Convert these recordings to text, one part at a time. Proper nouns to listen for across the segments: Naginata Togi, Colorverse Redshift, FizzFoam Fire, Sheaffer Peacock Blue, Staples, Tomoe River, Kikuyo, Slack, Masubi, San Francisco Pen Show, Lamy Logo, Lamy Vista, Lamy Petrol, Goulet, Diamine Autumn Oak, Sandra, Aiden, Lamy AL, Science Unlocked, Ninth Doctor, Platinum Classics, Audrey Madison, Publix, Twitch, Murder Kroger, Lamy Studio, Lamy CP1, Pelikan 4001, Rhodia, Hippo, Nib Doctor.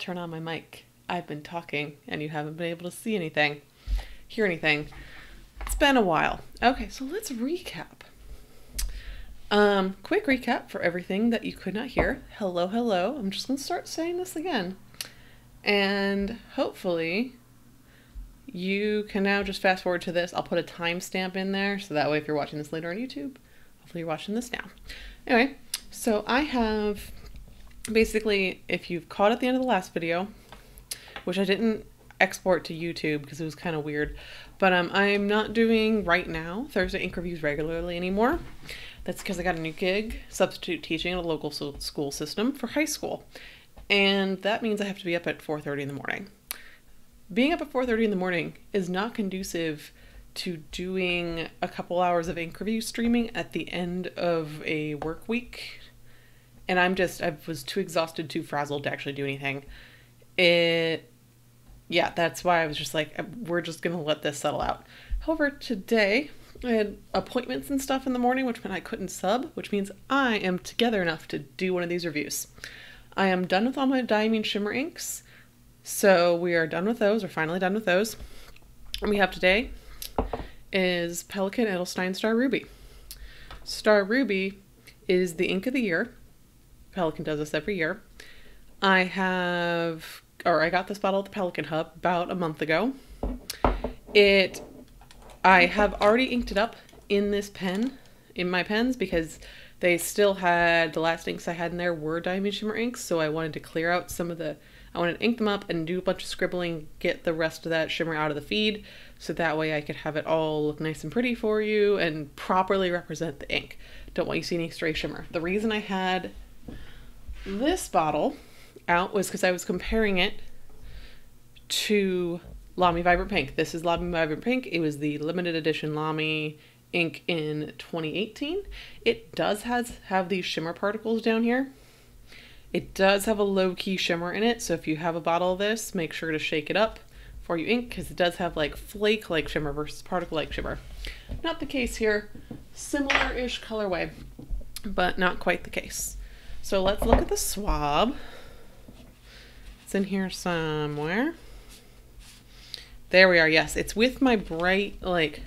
turn on my mic. I've been talking and you haven't been able to see anything, hear anything. It's been a while. Okay, so let's recap. Quick recap for everything that you could not hear. Hello, hello. I'm just gonna start saying this again. And hopefully you can now just fast forward to this. I'll put a timestamp in there so that way if you're watching this later on YouTube, hopefully you're watching this now. Anyway, so I have basically, if you've caught at the end of the last video, which I didn't export to YouTube because it was kind of weird, but I'm not doing right now Thursday Ink Reviews regularly anymore. That's because I got a new gig, substitute teaching in a local school system for high school. And that means I have to be up at 4:30 in the morning. Being up at 4:30 in the morning is not conducive to doing a couple hours of ink review streaming at the end of a work week. And I was too exhausted, too frazzled to actually do anything. Yeah, that's why I was just like, we're just gonna let this settle out. However, today I had appointments and stuff in the morning, which meant I couldn't sub, which means I am together enough to do one of these reviews. I am done with all my diamine shimmer inks. So we are done with those. We're finally done with those. What we have today is Pelikan Edelstein Star Ruby. Star Ruby is the ink of the year. Pelikan does this every year. I got this bottle at the Pelikan Hub about a month ago. I have already inked it up in this pen, in my pens, because they still had, the last inks I had in there were diamine shimmer inks, so I wanted to clear out some of the, I wanted to ink them up and do a bunch of scribbling, get the rest of that shimmer out of the feed, so that way I could have it all look nice and pretty for you and properly represent the ink. Don't want you to see any stray shimmer. The reason I had this bottle out was because I was comparing it to Lamy Vibrant Pink. This is Lamy Vibrant Pink. It was the limited edition Lamy ink in 2018. It does have these shimmer particles down here. It does have a low-key shimmer in it, so if you have a bottle of this, make sure to shake it up before you ink, because it does have like flake-like shimmer versus particle-like shimmer. Not the case here. Similar-ish colorway, but not quite the case. So let's look at the swab. It's in here somewhere. There we are. Yes, it's with my bright, like,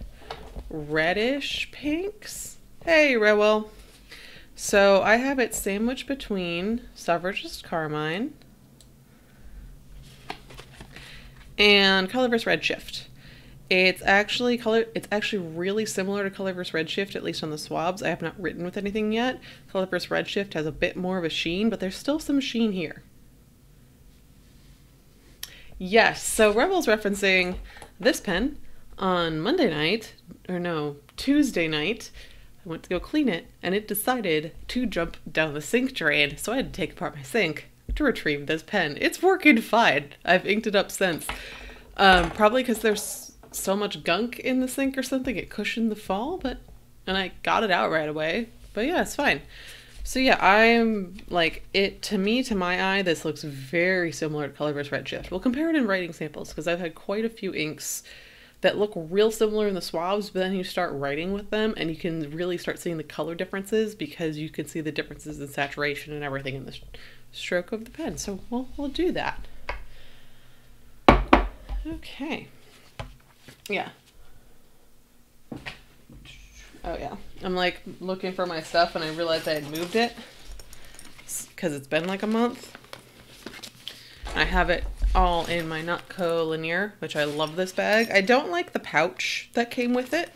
reddish pinks. Hey, Rebel. So I have it sandwiched between Suffragist Carmine and Colorverse Redshift. It's actually really similar to Colorverse Redshift, at least on the swabs. I have not written with anything yet. Colorverse Redshift has a bit more of a sheen, but there's still some sheen here. Yes, so Rebel's referencing this pen on Monday night, or no, Tuesday night. I went to go clean it, and it decided to jump down the sink drain, so I had to take apart my sink to retrieve this pen. It's working fine. I've inked it up since. Probably because there's so much gunk in the sink or something, it cushioned the fall, and I got it out right away, but yeah, it's fine. So yeah, I'm like, to my eye, this looks very similar to Colorverse Redshift. We'll compare it in writing samples, because I've had quite a few inks that look real similar in the swabs, but then you start writing with them and you can really start seeing the color differences because you can see the differences in saturation and everything in the stroke of the pen. So we'll do that. Okay. Yeah. Oh yeah. I'm like looking for my stuff and I realized I had moved it because it's been like a month. I have it all in my Nutco Lanier, which I love this bag. I don't like the pouch that came with it,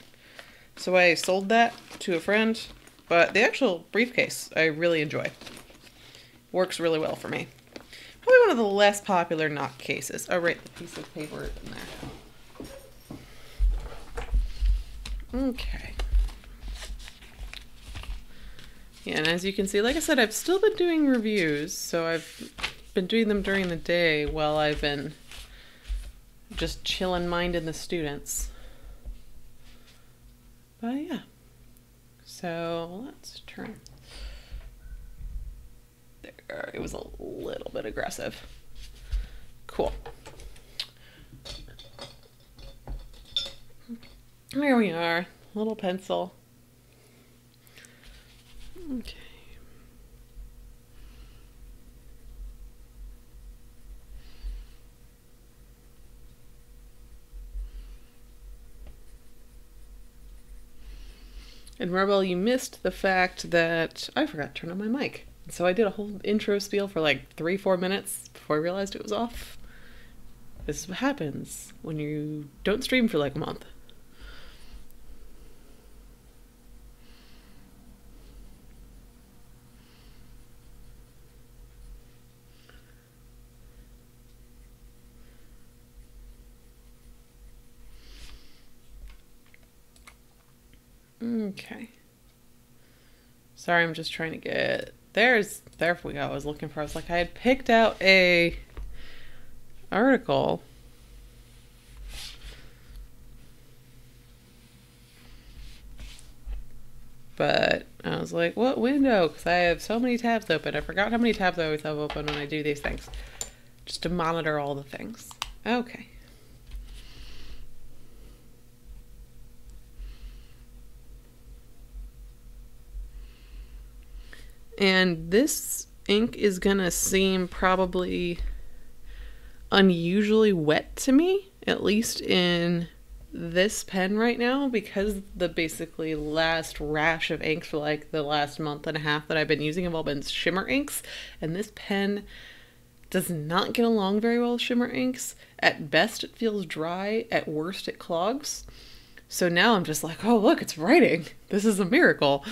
so I sold that to a friend, but the actual briefcase I really enjoy. Works really well for me. Probably one of the less popular Notch cases. Oh right, the piece of paper is in there. Okay. Yeah, and as you can see, like I said, I've still been doing reviews, so I've been doing them during the day while I've been just chillin' minding the students. But yeah, so let's turn. There, it was a little bit aggressive. Cool. Here we are, little pencil. Okay. And Rebel, you missed the fact that I forgot to turn on my mic. So I did a whole intro spiel for like 3-4 minutes before I realized it was off. This is what happens when you don't stream for like a month. Okay. Sorry, I'm just trying to get... There we go. I was looking for... I was like, I had picked out a article. But I was like, what window? Because I have so many tabs open. I forgot how many tabs I always have open when I do these things. Just to monitor all the things. Okay. And this ink is gonna seem probably unusually wet to me, at least in this pen right now, because the basically last rash of inks for like the last month and a half that I've been using have all been shimmer inks, and this pen does not get along very well with shimmer inks. At best it feels dry, at worst it clogs. So now I'm just like, oh look, it's writing. This is a miracle.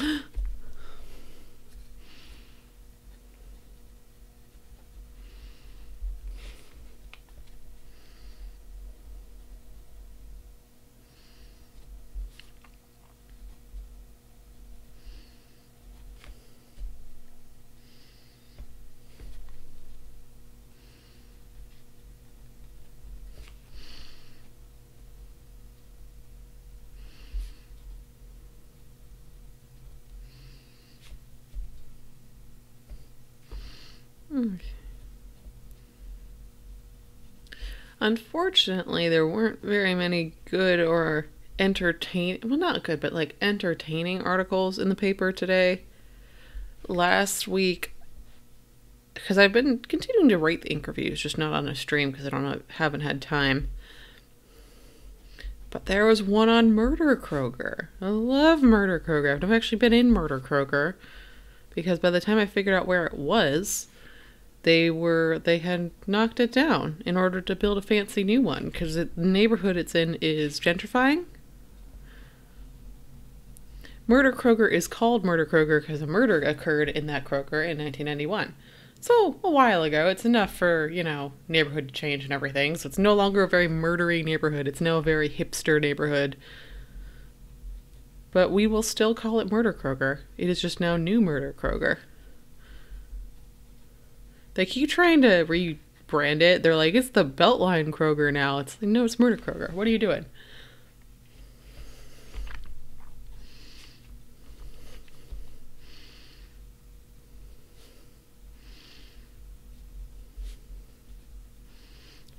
Unfortunately, there weren't very many good or entertaining, well not good, but like entertaining articles in the paper today. Last week, because I've been continuing to rate the ink reviews, just not on a stream because I haven't had time. But there was one on Murder Kroger. I love Murder Kroger. I've actually been in Murder Kroger because by the time I figured out where it was, they had knocked it down in order to build a fancy new one because the neighborhood it's in is gentrifying. Murder Kroger is called Murder Kroger because a murder occurred in that Kroger in 1991. So a while ago, it's enough for, you know, neighborhood to change and everything. So it's no longer a very murdery neighborhood. It's now a very hipster neighborhood. But we will still call it Murder Kroger. It is just now New Murder Kroger. They keep trying to rebrand it. They're like, it's the Beltline Kroger now. It's like, no, it's Murder Kroger. What are you doing?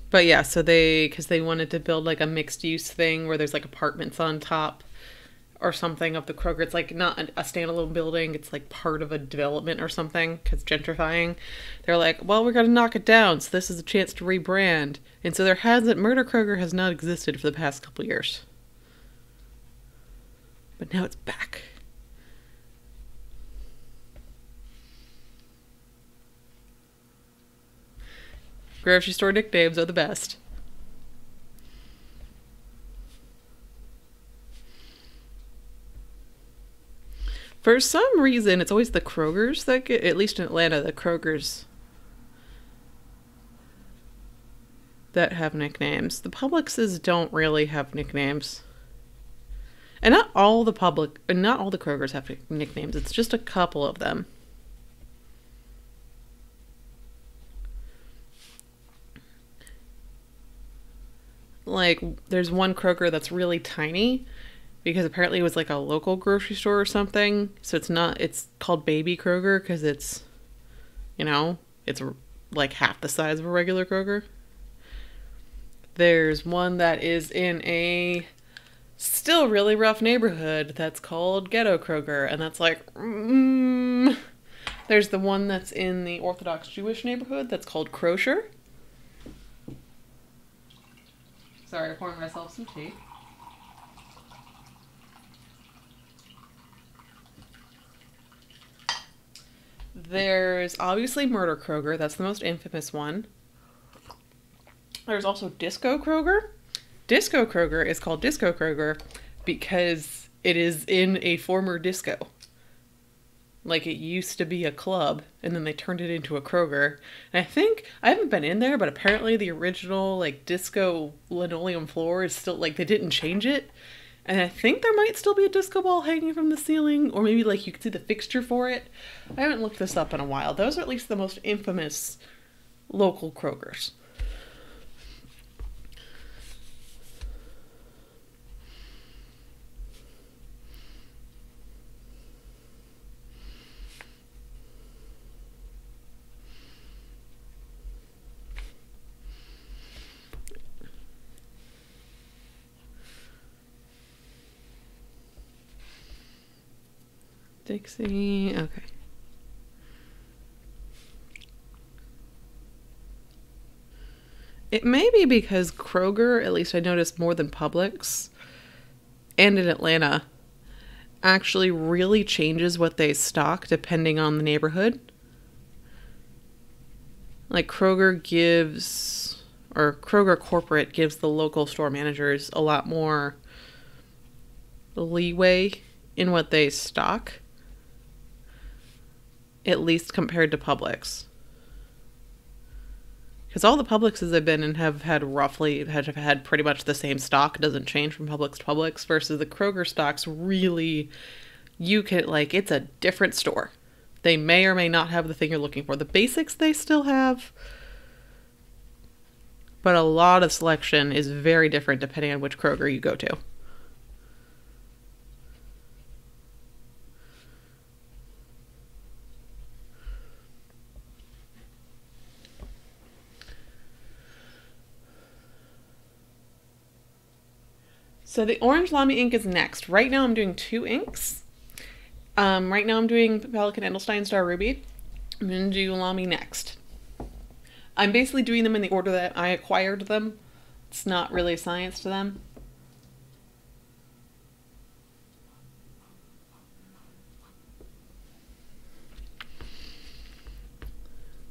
But yeah, so because they wanted to build like a mixed use thing where there's like apartments on top or something of the Kroger. It's like not a standalone building, it's like part of a development or something because gentrifying. They're like, well, we're gonna knock it down, so this is a chance to rebrand. And so there hasn't, Murder Kroger has not existed for the past couple years. But now it's back. Grocery store nicknames are the best. For some reason, it's always the Krogers that get, at least in Atlanta, the Krogers that have nicknames. The Publixes don't really have nicknames. And not all the Krogers have nicknames. It's just a couple of them. Like, there's one Kroger that's really tiny, because apparently it was like a local grocery store or something. So it's called Baby Kroger because it's, you know, it's like half the size of a regular Kroger. There's one that is in a still really rough neighborhood that's called Ghetto Kroger. And that's like, There's the one that's in the Orthodox Jewish neighborhood that's called Kroger. Sorry, I'm pouring myself some tea. There's obviously Murder Kroger. That's the most infamous one. There's also Disco Kroger. Disco Kroger is called Disco Kroger because it is in a former disco. Like, it used to be a club, and then they turned it into a Kroger. And I think, I haven't been in there, but apparently the original, like, disco linoleum floor is still, like, they didn't change it. And I think there might still be a disco ball hanging from the ceiling, or maybe, like, you could see the fixture for it. I haven't looked this up in a while. Those are at least the most infamous local Krogers. Dixie, okay. It may be because Kroger, at least I noticed more than Publix, and in Atlanta, actually really changes what they stock depending on the neighborhood. Like Kroger gives, or Kroger Corporate gives the local store managers a lot more leeway in what they stock. At least compared to Publix. Because all the Publixes I've been in have had pretty much the same stock. It doesn't change from Publix to Publix. Versus the Kroger stocks really, you can, like, it's a different store. They may or may not have the thing you're looking for. The basics they still have. But a lot of selection is very different depending on which Kroger you go to. So the orange Lamy ink is next. Right now I'm doing two inks. Right now I'm doing Pelikan Edelstein Star Ruby. I'm going to do Lamy next. I'm basically doing them in the order that I acquired them. It's not really a science to them.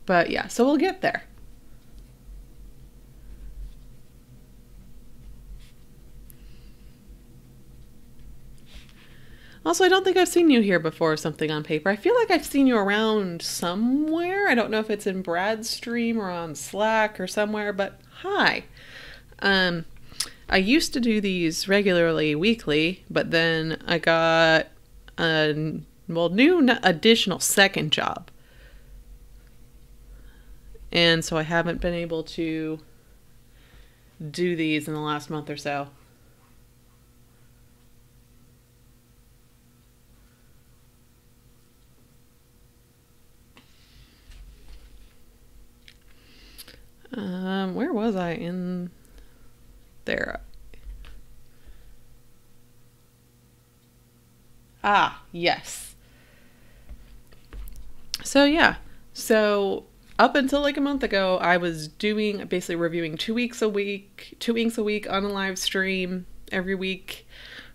But yeah, so we'll get there. Also, I don't think I've seen you here before or something on paper. I feel like I've seen you around somewhere. I don't know if it's in Brad's stream or on Slack or somewhere, but hi. I used to do these regularly, weekly, but then I got a new additional second job. And so I haven't been able to do these in the last month or so. Where was I in there? Ah, yes. So yeah, so up until like a month ago, I was doing, basically reviewing 2 inks a week on a live stream every week.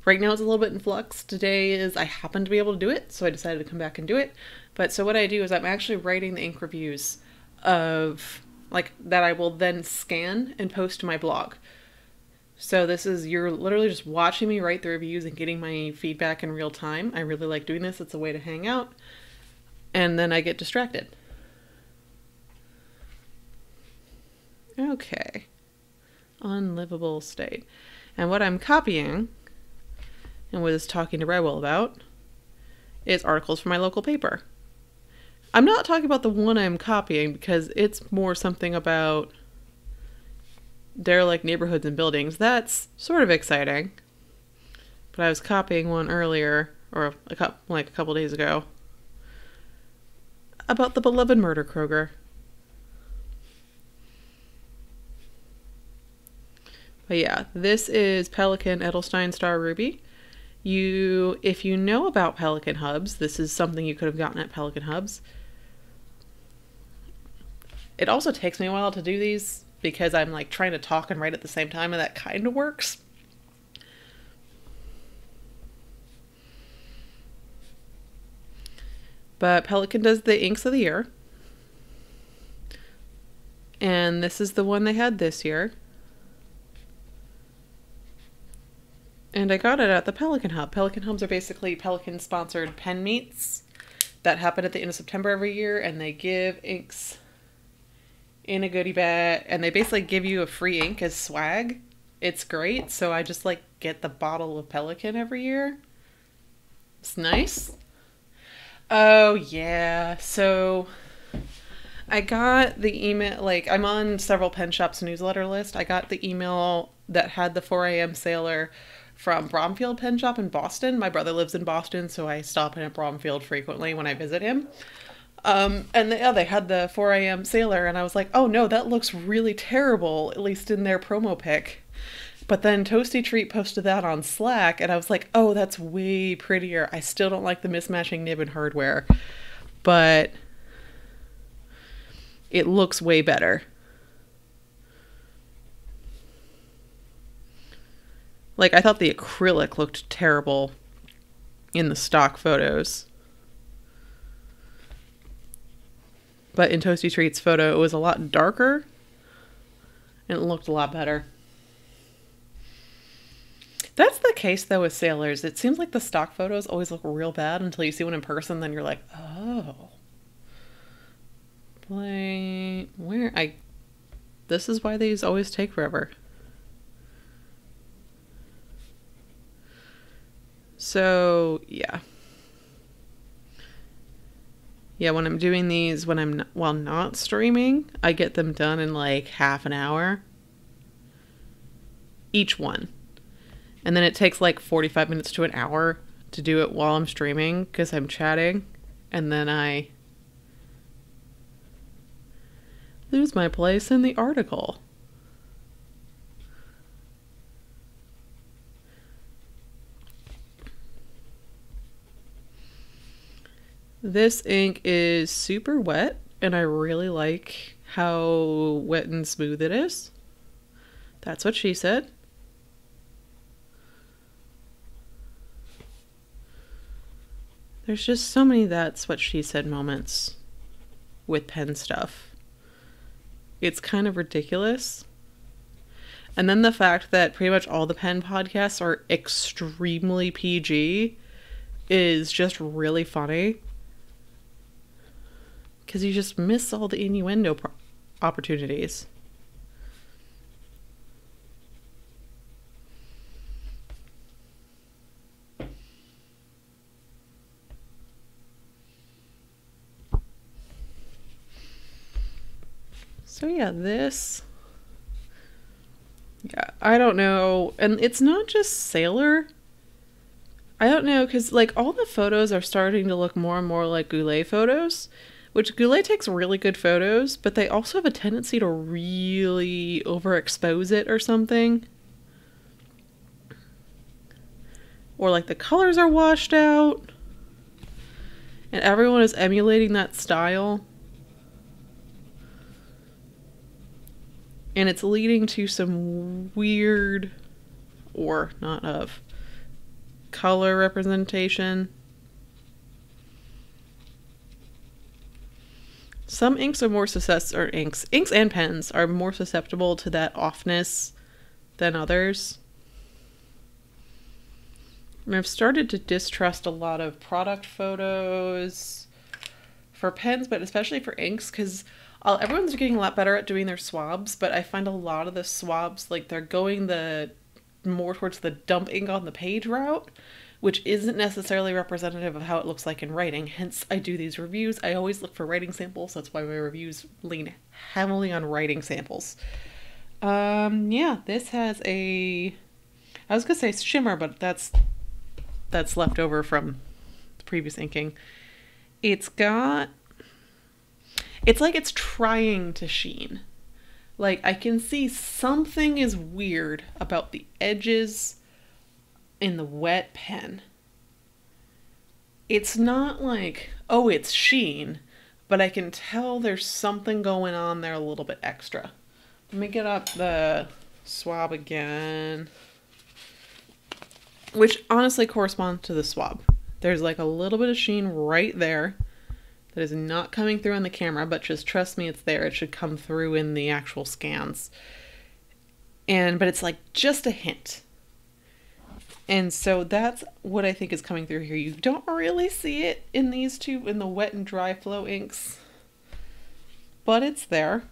Right now it's a little bit in flux. Today is, I happened to be able to do it, so I decided to come back and do it. But so what I do is I'm actually writing the ink reviews of, like, that I will then scan and post to my blog. So this is, you're literally just watching me write the reviews and getting my feedback in real time. I really like doing this. It's a way to hang out. And then I get distracted. Okay. Unlivable state. And what I'm copying, and was talking to Rebel about, is articles from my local paper. I'm not talking about the one I'm copying because it's more something about derelict neighborhoods and buildings. That's sort of exciting. But I was copying one earlier, or a couple days ago, about the beloved Murder Kroger. But yeah, this is Pelikan Edelstein Star Ruby. If you know about Pelikan Hubs, this is something you could have gotten at Pelikan Hubs. It also takes me a while to do these because I'm like trying to talk and write at the same time, and that kind of works. But Pelikan does the inks of the year. And this is the one they had this year. And I got it at the Pelikan Hub. Pelikan Hubs are basically Pelikan-sponsored pen meets that happen at the end of September every year, and they give inks in a goodie bag, and they basically give you a free ink as swag. It's great, so I just like get the bottle of Pelikan every year. It's nice. Oh yeah, so I got the email, like I'm on several pen shops newsletter list. I got the email that had the 4 AM sailor from Bromfield Pen Shop in Boston. My brother lives in Boston, so I stop in at Bromfield frequently when I visit him. And they had the 4 AM sailor, and I was like, oh no, that looks really terrible, at least in their promo pic. But then Toasty Treat posted that on Slack, and I was like, oh, that's way prettier. I still don't like the mismatching nib and hardware, but it looks way better. Like, I thought the acrylic looked terrible in the stock photos. But in Toasty Treat's photo, it was a lot darker, and it looked a lot better. That's the case, though, with sailors. It seems like the stock photos always look real bad until you see one in person, then you're like, oh. This is why these always take forever. So, yeah. Yeah, when I'm doing these, while not streaming, I get them done in like half an hour. Each one. And then it takes like 45 minutes to an hour to do it while I'm streaming because I'm chatting. And then I lose my place in the article. This ink is super wet, and I really like how wet and smooth it is. That's what she said. There's just so many that's what she said moments with pen stuff. It's kind of ridiculous. And then the fact that pretty much all the pen podcasts are extremely PG is just really funny. Because you just miss all the innuendo opportunities. So yeah, this. Yeah, I don't know. And it's not just sailor. I don't know, because like all the photos are starting to look more and more like Goulet photos. Which Goulet takes really good photos, but they also have a tendency to really overexpose it or something. Or like the colors are washed out. And everyone is emulating that style. And it's leading to some weird, or not of, color representation. Some inks are more susceptible, or inks and pens are more susceptible to that offness than others. And I've started to distrust a lot of product photos for pens, but especially for inks, because everyone's getting a lot better at doing their swabs, but I find a lot of the swabs, like they're going the more towards the dump ink on the page route, which isn't necessarily representative of how it looks like in writing. Hence, I do these reviews. I always look for writing samples. That's why my reviews lean heavily on writing samples. Yeah, this has a, I was gonna say shimmer, but that's left over from the previous inking. It's like it's trying to sheen. Like I can see something is weird about the edges in the wet pen. It's not like, oh, it's sheen, but I can tell there's something going on there a little bit extra. Let me get up the swab again, which honestly corresponds to the swab. There's like a little bit of sheen right there, that is not coming through on the camera, but just trust me, it's there. It should come through in the actual scans. But it's like just a hint. And so that's what I think is coming through here. You don't really see it in these two, in the wet and dry flow inks, but it's there.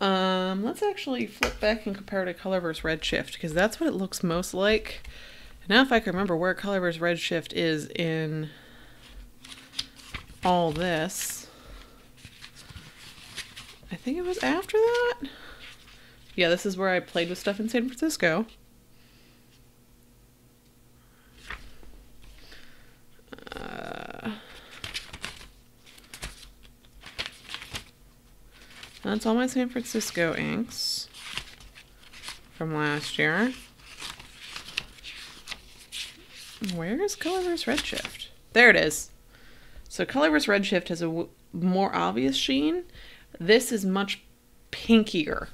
Let's actually flip back and compare to Colorverse Redshift, because that's what it looks most like. Now if I can remember where Colorverse Redshift is in all this. I think it was after that? Yeah, this is where I played with stuff in San Francisco. That's all my San Francisco inks from last year. Where is Colorverse Redshift? There it is. So Colorverse Redshift has a more obvious sheen. This is much pinkier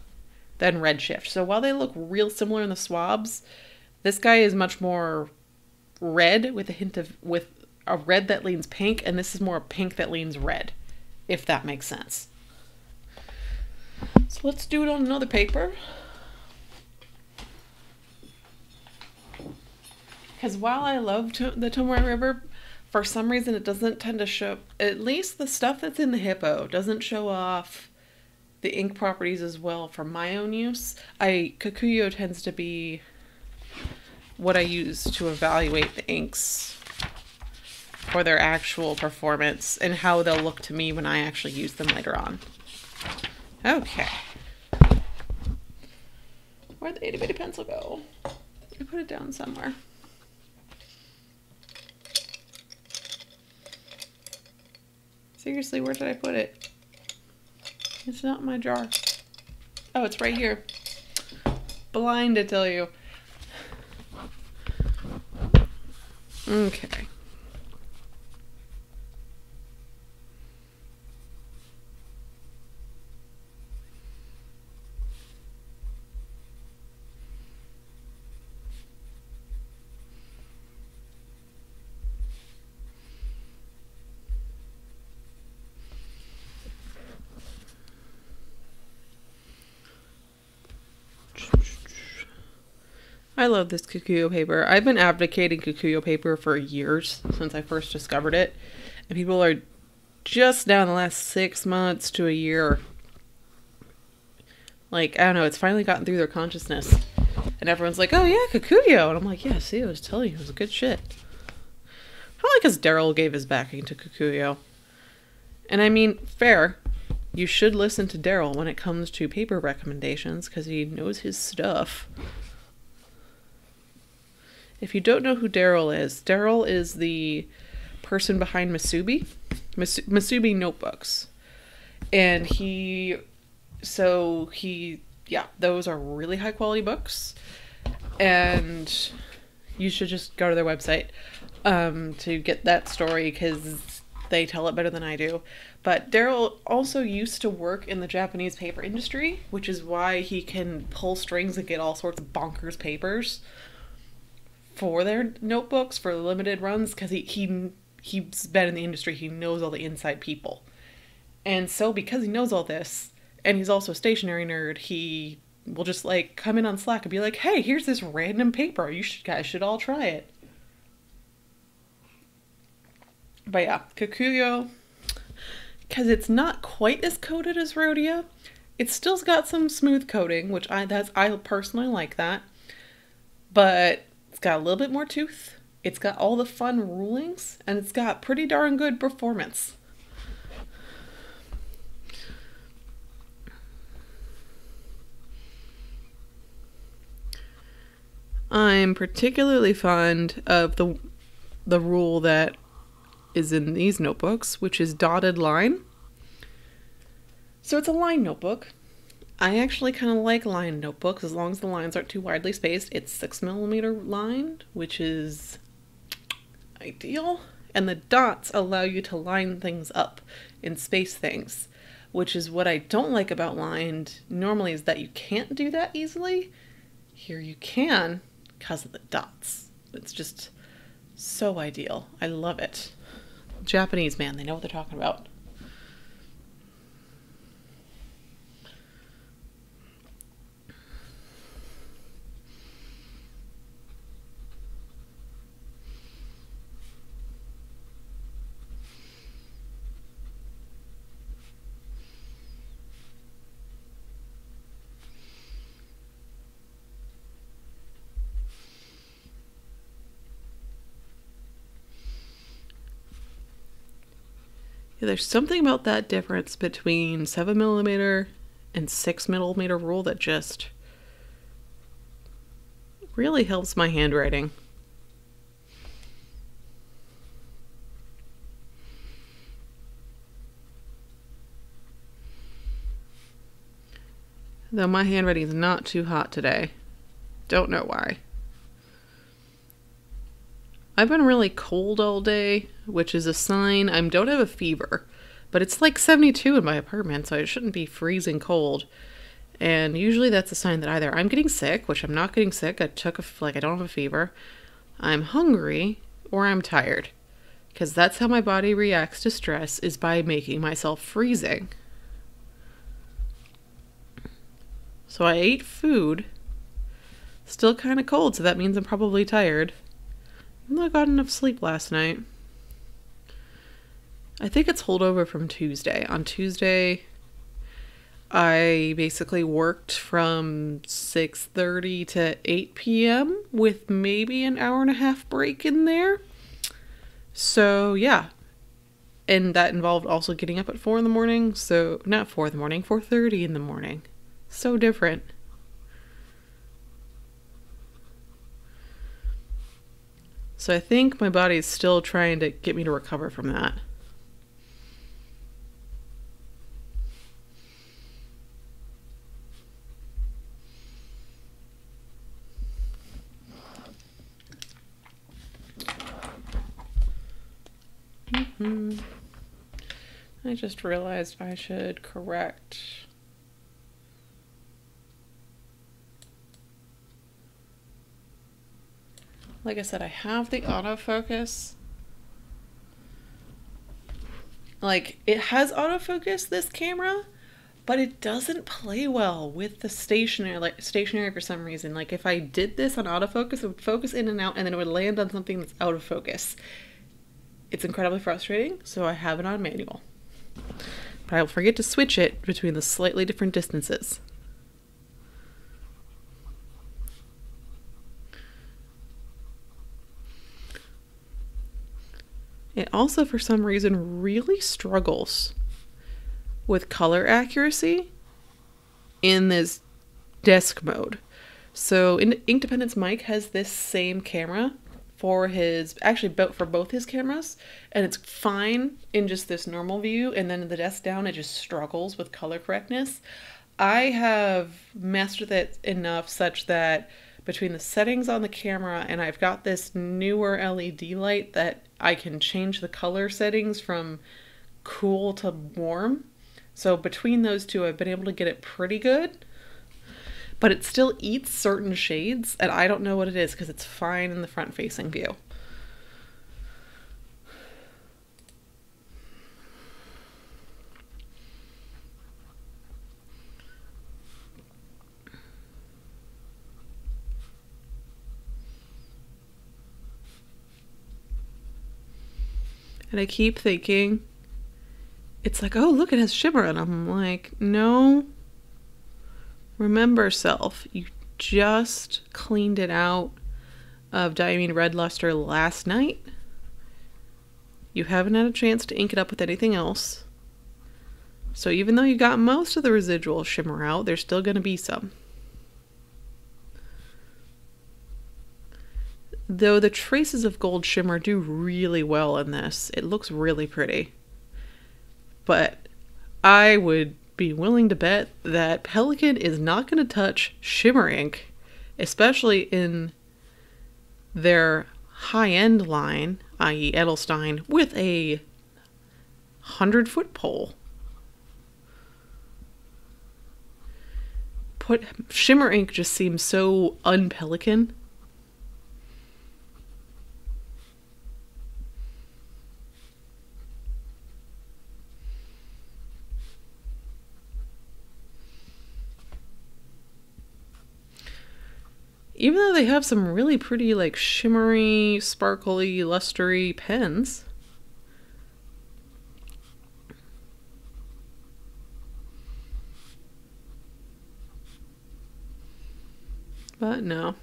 than Redshift. So while they look real similar in the swabs, this guy is much more red with a hint of, with a red that leans pink, and this is more a pink that leans red, if that makes sense. So let's do it on another paper. Because while I love the Tomoe River, for some reason it doesn't tend to show, at least the stuff that's in the Hippo doesn't show off the ink properties as well for my own use. Kikuyo tends to be what I use to evaluate the inks for their actual performance and how they'll look to me when I actually use them later on. Okay. Where'd the itty bitty pencil go? I put it down somewhere. Seriously, where did I put it? It's not in my jar. Oh, it's right here. Blind, I tell you. Okay. I love this Kikuyo paper. I've been advocating Kikuyo paper for years since I first discovered it. And people are just now in the last 6 months to a year. Like, I don't know, it's finally gotten through their consciousness. And everyone's like, oh yeah, Kikuyo. And I'm like, yeah, see, I was telling you, it was good shit. Probably because Daryl gave his backing to Kikuyo. And I mean, fair. You should listen to Daryl when it comes to paper recommendations because he knows his stuff. If you don't know who Daryl is the person behind Masubi notebooks. And yeah, those are really high quality books. And you should just go to their website to get that story because they tell it better than I do. But Daryl also used to work in the Japanese paper industry, which is why he can pull strings and get all sorts of bonkers papers for their notebooks for limited runs because he's been in the industry. He knows all the inside people. And so because he knows all this and he's also a stationery nerd, he will just like come in on Slack and be like, hey, here's this random paper. You guys should all try it. But yeah, Kikuyo, because it's not quite as coated as Rhodia. It's still got some smooth coating, which I personally like that. But it's got a little bit more tooth, it's got all the fun rulings, and it's got pretty darn good performance. I'm particularly fond of the rule that is in these notebooks, which is dotted line. So it's a line notebook. I actually kind of like line notebooks as long as the lines aren't too widely spaced. It's 6mm lined, which is ideal. And the dots allow you to line things up and space things, which is what I don't like about lined normally is that you can't do that easily. Here you can because of the dots. It's just so ideal. I love it. Japanese, man. They know what they're talking about. There's something about that difference between 7mm and 6mm rule that just really helps my handwriting. Though my handwriting is not too hot today. Don't know why. I've been really cold all day, which is a sign I don't have a fever, but it's like 72 in my apartment, so I shouldn't be freezing cold. And usually that's a sign that either I'm getting sick, which I'm not getting sick. I don't have a fever. I'm hungry or I'm tired, because that's how my body reacts to stress, is by making myself freezing. So I ate food, still kind of cold. So that means I'm probably tired. I got enough sleep last night. I think it's holdover from Tuesday. On Tuesday, I basically worked from 6:30 to 8 p.m. with maybe an hour and a half break in there. So yeah, and that involved also getting up at 4 in the morning. So not 4 in the morning, 4:30 in the morning. So different. So I think my body's still trying to get me to recover from that. I just realized I should correct. Like I said, I have the autofocus. Like, it has autofocus, this camera, but it doesn't play well with the stationary, like stationary for some reason. Like if I did this on autofocus, it would focus in and out and then it would land on something that's out of focus. It's incredibly frustrating, so I have it on manual. But I'll forget to switch it between the slightly different distances. It also, for some reason, really struggles with color accuracy in this desk mode. So Inkdependence Mike has this same camera for his, actually for both his cameras, and it's fine in just this normal view, and then the desk down, it just struggles with color correctness. I have mastered it enough such that between the settings on the camera and I've got this newer LED light that I can change the color settings from cool to warm. So between those two, I've been able to get it pretty good, but it still eats certain shades and I don't know what it is because it's fine in the front facing view. And I keep thinking, it's like, oh, look, it has shimmer. And I'm like, no, remember self, you just cleaned it out of Diamine Red Luster last night. You haven't had a chance to ink it up with anything else. So even though you got most of the residual shimmer out, there's still going to be some. Though the traces of gold shimmer do really well in this. It looks really pretty. But I would be willing to bet that Pelikan is not going to touch shimmer ink, especially in their high-end line, i.e. Edelstein, with a 100-foot pole. Shimmer ink just seems so un-Pelikan. even though they have some really pretty, like, shimmery, sparkly, lustery pens. But no.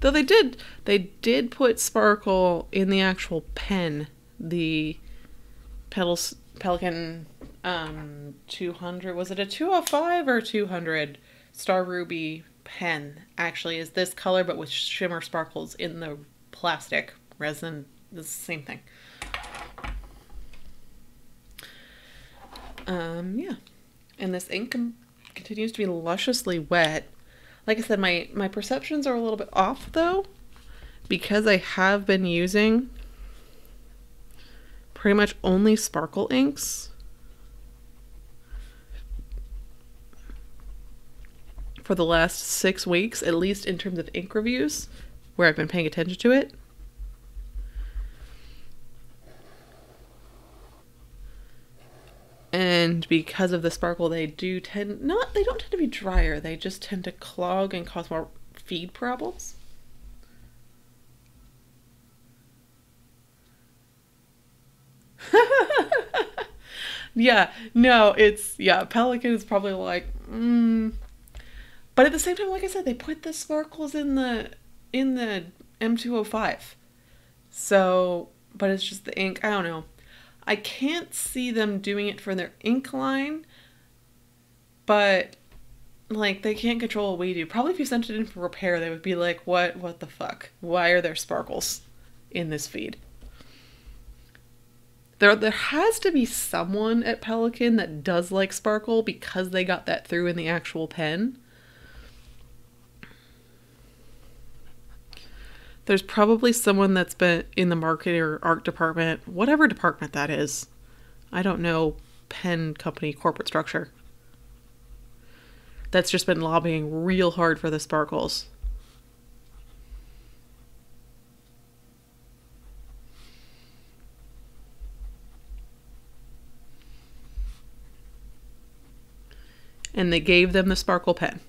Though they did put sparkle in the actual pen, the Pelikan 200, was it a 205 or 200 Star Ruby pen, actually is this color, but with shimmer sparkles in the plastic resin. It's the same thing. Yeah. And this ink continues to be lusciously wet. Like I said, my perceptions are a little bit off, though, because I have been using pretty much only sparkle inks for the last 6 weeks, at least in terms of ink reviews, where I've been paying attention to it. And because of the sparkle, they don't tend to be drier. They just tend to clog and cause more feed problems. Yeah, no, Pelikan is probably like, But at the same time, like I said, they put the sparkles in the M205. So, but it's just the ink, I don't know. I can't see them doing it for their ink line, but like they can't control what we do. Probably if you sent it in for repair, they would be like, what the fuck? Why are there sparkles in this feed? There has to be someone at Pelikan that does like sparkle because they got that through in the actual pen. There's probably someone that's been in the market or art department, whatever department that is. I don't know, pen company, corporate structure. That's just been lobbying real hard for the sparkles. And they gave them the sparkle pen.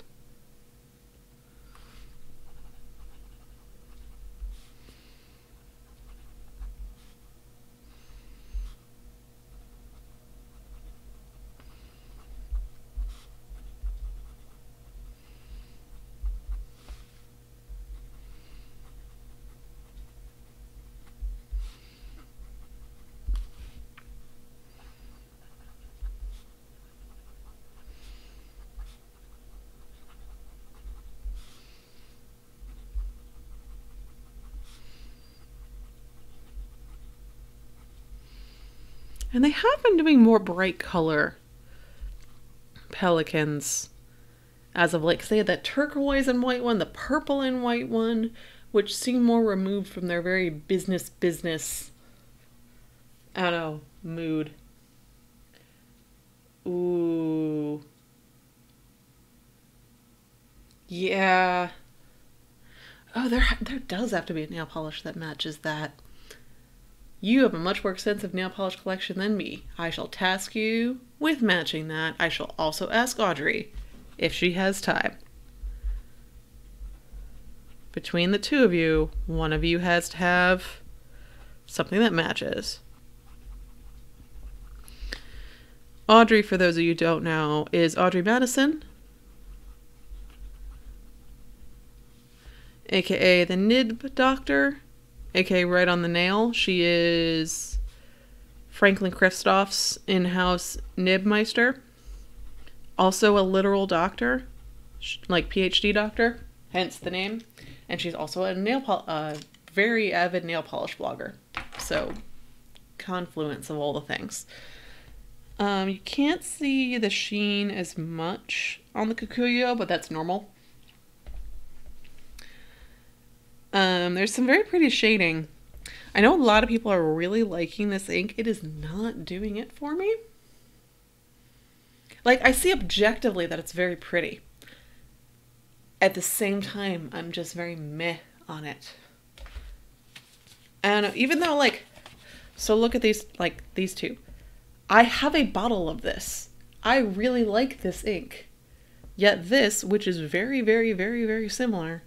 And they have been doing more bright color Pelikans as of late. They had that turquoise and white one, the purple and white one, which seem more removed from their very business, I don't know, mood. Ooh. Yeah. Oh, there does have to be a nail polish that matches that. You have a much more extensive nail polish collection than me. I shall task you with matching that. I shall also ask Audrey if she has time. Between the two of you, one of you has to have something that matches. Audrey, for those of you who don't know, is Audrey Madison, aka the Nib Doctor. AKA Right on the Nail. She is Franklin Kristoff's in-house nibmeister. Also a literal doctor, like PhD doctor, hence the name. And she's also a very avid nail polish blogger. So, confluence of all the things. You can't see the sheen as much on the Kikuyo, but that's normal. There's some very pretty shading. I know a lot of people are really liking this ink. It is not doing it for me. Like, I see objectively that it's very pretty. At the same time, I'm just very meh on it. And even though, like, so look at these, like, these two. I have a bottle of this. I really like this ink. Yet this, which is very, very, very, very similar,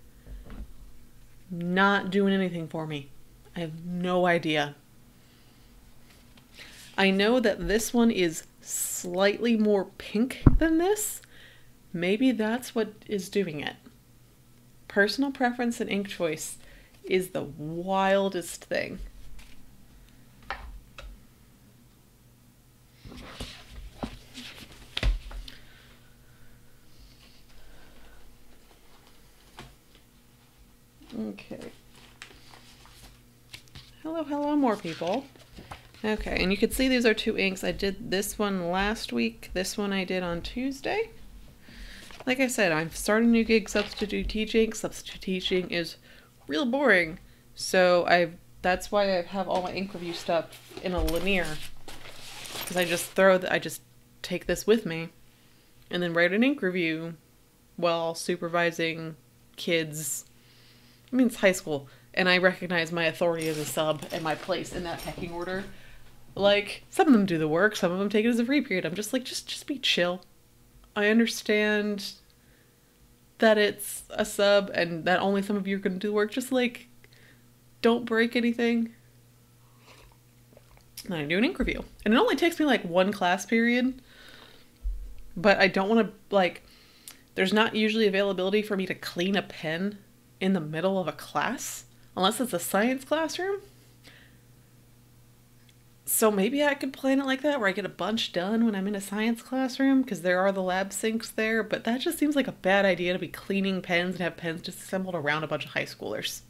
not doing anything for me. I have no idea. I know that this one is slightly more pink than this. Maybe that's what is doing it. Personal preference and ink choice is the wildest thing. Okay. Hello, hello, more people. Okay, and you can see these are two inks. I did this one last week. This one I did on Tuesday. Like I said, I'm starting a new gig, substitute teaching. Substitute teaching is real boring. So that's why I have all my ink review stuff in a lanier. Because I just take this with me and then write an ink review while supervising kids. I mean, it's high school, and I recognize my authority as a sub and my place in that pecking order. Like, some of them do the work, some of them take it as a free period. I'm just like, just be chill. I understand that it's a sub and that only some of you are going to do the work. Just, like, don't break anything. And I do an ink review. And it only takes me, like, one class period. But I don't want to, like, there's not usually availability for me to clean a pen in the middle of a class, unless it's a science classroom. So maybe I could plan it like that, where I get a bunch done when I'm in a science classroom, because there are the lab sinks there, but that just seems like a bad idea to be cleaning pens and have pens disassembled around a bunch of high schoolers.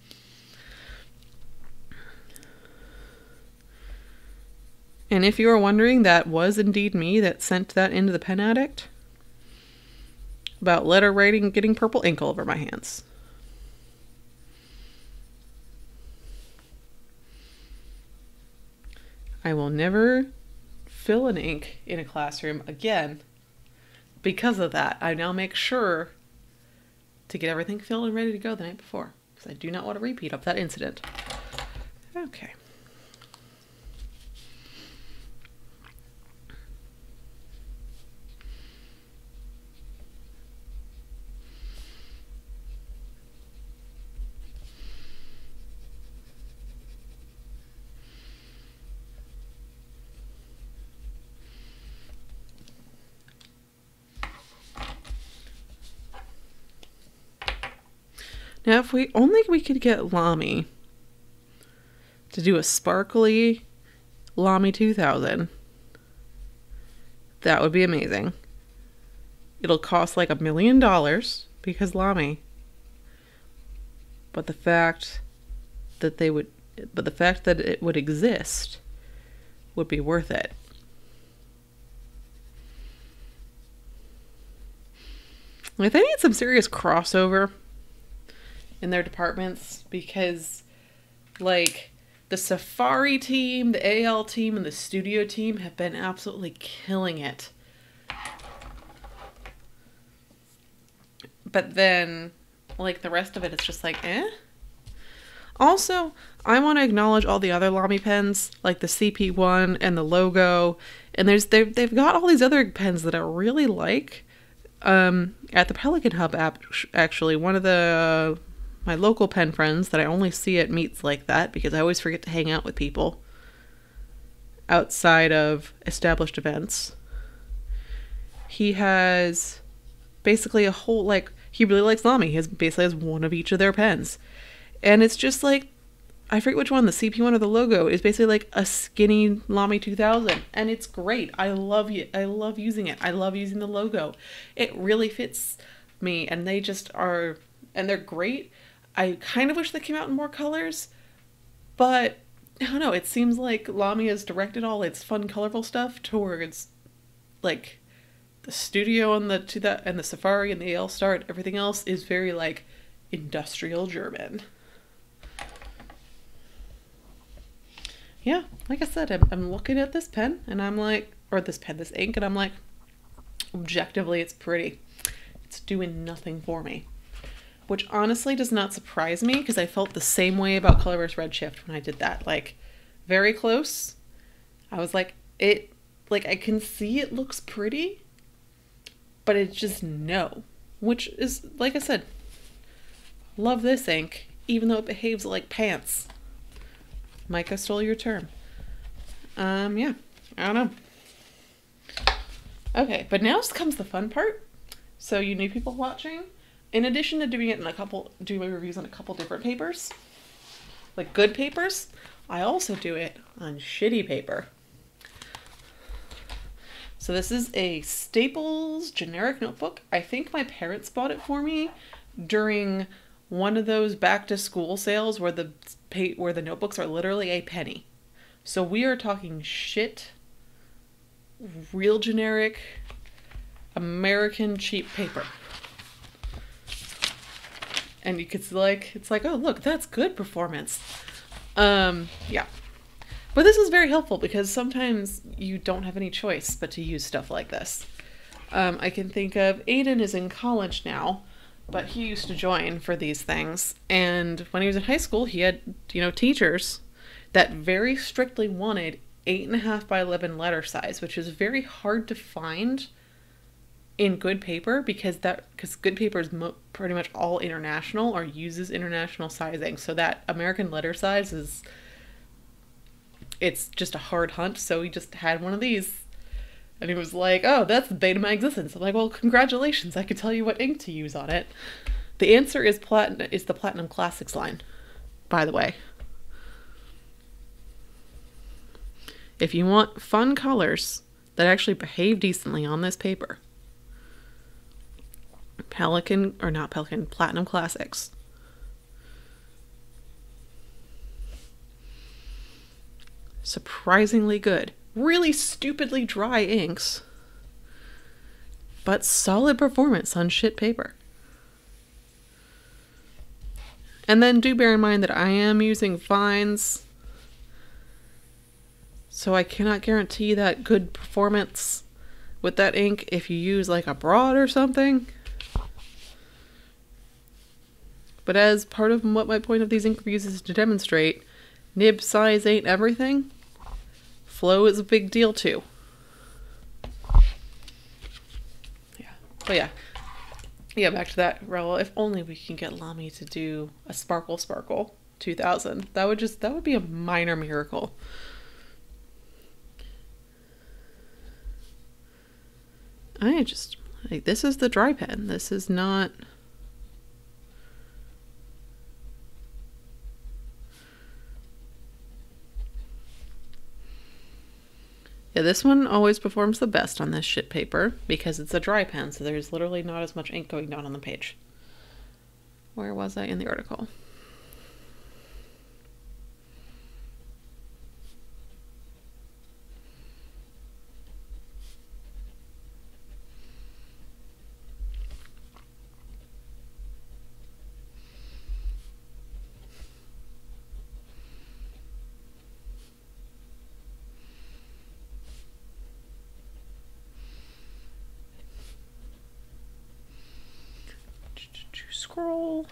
And if you were wondering, that was indeed me that sent that into the Pen Addict about letter writing and getting purple ink all over my hands. I will never fill an ink in a classroom again because of that. I now make sure to get everything filled and ready to go the night before, because I do not want to repeat of that incident. Okay. Now, if we could get Lamy to do a sparkly Lamy 2000, that would be amazing. It'll cost like $1 million because Lamy. But the fact that it would exist would be worth it. Like, they need some serious crossover in their departments, because, like, the Safari team, the AL team, and the Studio team have been absolutely killing it. But then, like, the rest of it, it's just like, eh? Also, I want to acknowledge all the other Lamy pens, like the CP1 and the Logo, and they've got all these other pens that I really like. At the Pelikan Hub app, actually, one of the... my local pen friends that I only see at meets like that, because I always forget to hang out with people outside of established events. He has basically a whole, like, he really likes Lamy. He basically has one of each of their pens. And it's just like, I forget which one, the CP1 or the Logo, is basically like a skinny Lamy 2000. And it's great. I love it. I love using it. I love using the Logo. It really fits me. And they just are, and they're great. I kind of wish they came out in more colors, but I don't know, it seems like Lamy has directed all its fun, colorful stuff towards, like, the Studio and the Safari and the AL Star, and everything else is very, like, industrial German. Yeah, like I said, I'm looking at this pen, and I'm like, or this ink, and I'm like, objectively, it's pretty. It's doing nothing for me. Which honestly does not surprise me, because I felt the same way about Colorverse Redshift when I did that. Like, very close. I was like, I can see it looks pretty, but it's just no, which is, like I said, love this ink, even though it behaves like pants. Mike, I stole your term. Yeah, I don't know. Okay, but now comes the fun part. So you new people watching, in addition to doing it in a couple, doing my reviews on a couple different papers, like good papers, I also do it on shitty paper. So this is a Staples generic notebook. I think my parents bought it for me during one of those back to school sales where the notebooks are literally a penny. So we are talking shit, real generic, American cheap paper. And you could like, it's like, oh look, that's good performance. Yeah. But this is very helpful because sometimes you don't have any choice but to use stuff like this. I can think of, Aiden is in college now, but he used to join for these things. And when he was in high school, he had, you know, teachers that very strictly wanted 8.5 by 11 letter size, which is very hard to find in good paper because good paper is pretty much all international or uses international sizing. So that American letter size is, it's just a hard hunt. So he just had one of these and he was like, oh, that's the bane of my existence. I'm like, well, congratulations. I could tell you what ink to use on it. The answer is the Platinum Classics line, by the way. If you want fun colors that actually behave decently on this paper, Platinum Classics. Surprisingly good. Really stupidly dry inks, but solid performance on shit paper. And then do bear in mind that I am using Vines, so I cannot guarantee that good performance with that ink if you use like a broad or something. But as part of what my point of these ink reviews is to demonstrate, nib size ain't everything. Flow is a big deal too. Yeah, but yeah, back to that, Rebel. If only we can get Lamy to do a Sparkle 2000. That would be a minor miracle. I just, like, this is the dry pen. This is not. Yeah, this one always performs the best on this shit paper because it's a dry pen, so there's literally not as much ink going down on the page. Where was I in the article? Scroll.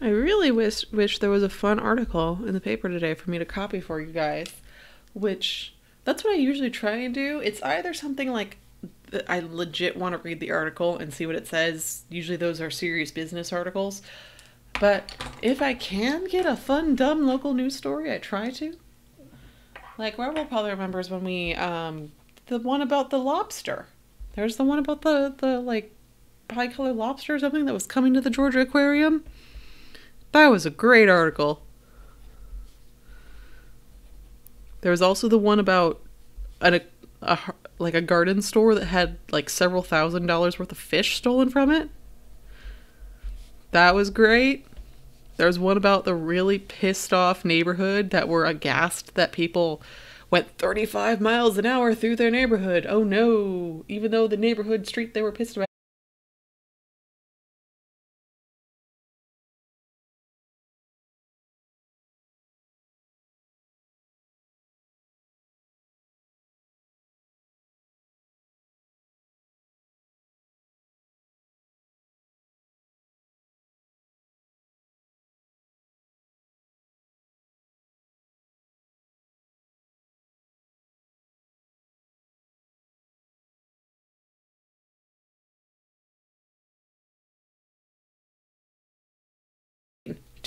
I really wish there was a fun article in the paper today for me to copy for you guys, which that's what I usually try and do. It's either something like I legit want to read the article and see what it says. Usually those are serious business articles. But if I can get a fun, dumb local news story, I try to. Like, Rebel probably remembers when we, the one about the lobster. There's the one about the like, bi-color lobster or something that was coming to the Georgia Aquarium. That was a great article. There was also the one about a garden store that had like several $1,000s worth of fish stolen from it. That was great. There was one about the really pissed off neighborhood that were aghast that people went 35 miles an hour through their neighborhood. Oh no, even though the neighborhood street they were pissed about.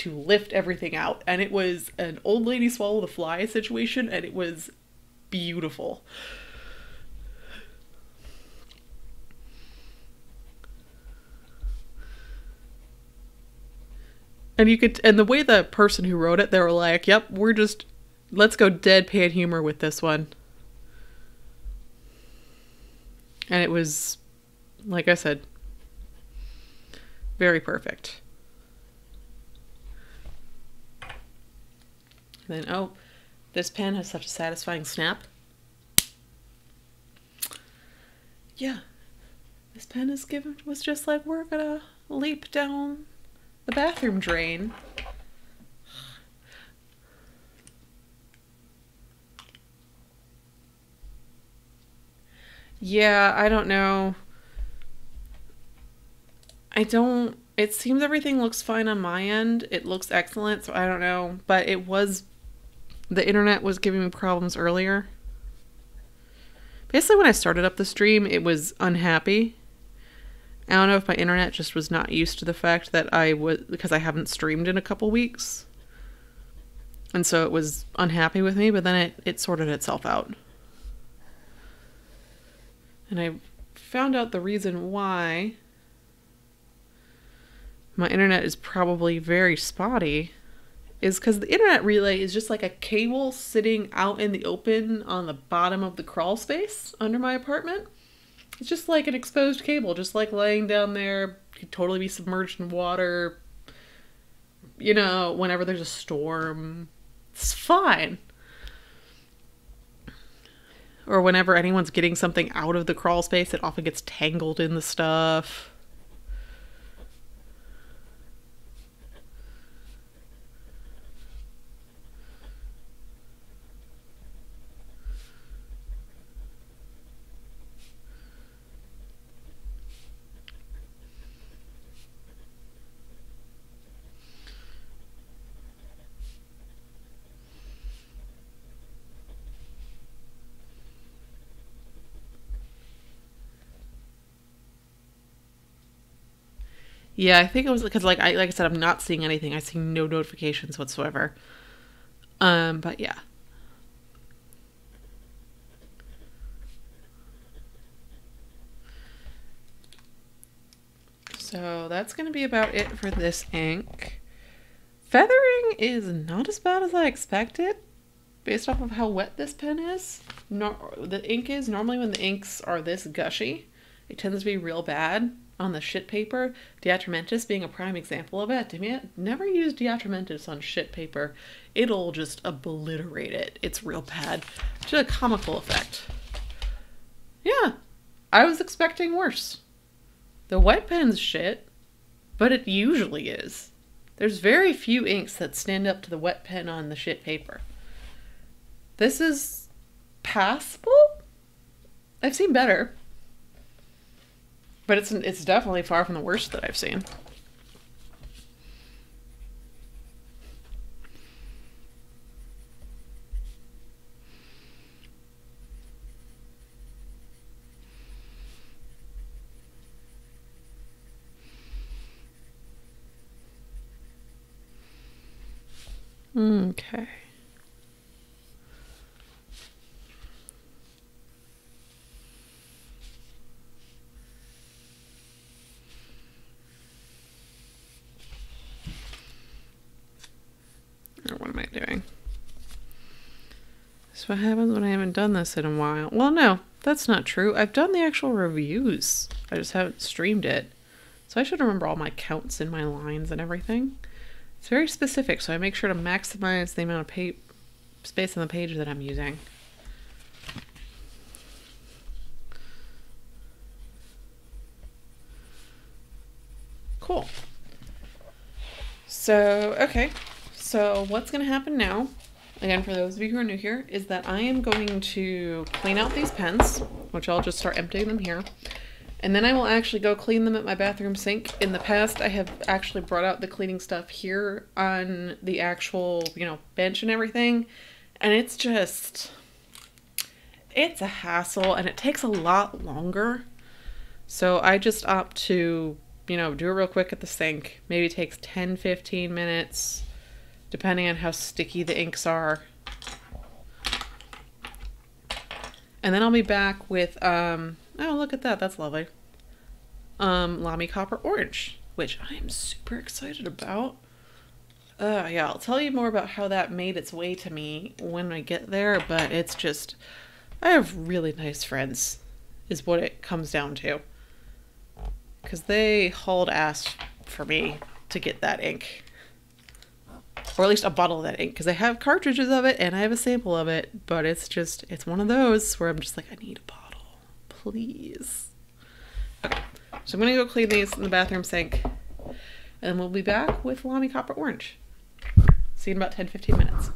to lift everything out, and it was an old lady swallow the fly situation, and it was beautiful. And you could, and the way the person who wrote it, they were like, yep, we're just, let's go deadpan humor with this one. And it was, like I said, very perfect. And then, oh, this pen has such a satisfying snap. Yeah, this pen is given, was just like, we're gonna leap down the bathroom drain. Yeah, I don't know. It seems everything looks fine on my end. It looks excellent, so I don't know. But it was, the internet was giving me problems earlier. Basically when I started up the stream, it was unhappy. I don't know if my internet just was not used to the fact that I was, because I haven't streamed in a couple weeks. And so it was unhappy with me, but then it sorted itself out. And I found out the reason why my internet is probably very spotty is because the internet relay is just like a cable sitting out in the open on the bottom of the crawl space under my apartment. It's just like an exposed cable, just like laying down there, could totally be submerged in water, you know, whenever there's a storm. It's fine. Or whenever anyone's getting something out of the crawl space, it often gets tangled in the stuff. Yeah, I think it was because, like I said, I'm not seeing anything. I see no notifications whatsoever. But yeah. So that's going to be about it for this ink. Feathering is not as bad as I expected, based off of how wet this pen is. The ink is. Normally when the inks are this gushy, it tends to be real bad on the shit paper, diatramentus being a prime example of it. I mean, never use diatramentus on shit paper. It'll just obliterate it. It's real bad. To a comical effect. Yeah, I was expecting worse. The white pen's shit, but it usually is. There's very few inks that stand up to the wet pen on the shit paper. This is passable? I've seen better. But it's definitely far from the worst that I've seen. Okay. What am I doing? That's what happens when I haven't done this in a while. Well, no, that's not true. I've done the actual reviews. I just haven't streamed it. So I should remember all my counts and my lines and everything. It's very specific, so I make sure to maximize the amount of space on the page that I'm using. Cool. So, okay. So what's going to happen now, again, for those of you who are new here, is that I am going to clean out these pens, which I'll just start emptying them here. And then I will actually go clean them at my bathroom sink. In the past, I have actually brought out the cleaning stuff here on the actual, you know, bench and everything. And it's just, it's a hassle and it takes a lot longer. So I just opt to you know, do it real quick at the sink. Maybe it takes 10-15 minutes, depending on how sticky the inks are. And then I'll be back with, oh, look at that, that's lovely. Lamy Copper Orange, which I am super excited about. Yeah, I'll tell you more about how that made its way to me when I get there, but it's just, I have really nice friends, is what it comes down to. Because they hauled ass for me to get that ink. Or at least a bottle of that ink, because I have cartridges of it and I have a sample of it, but it's just, it's one of those where I'm just like, I need a bottle, please. Okay, so I'm gonna go clean these in the bathroom sink and we'll be back with Lamy Copper Orange. See you in about 10-15 minutes.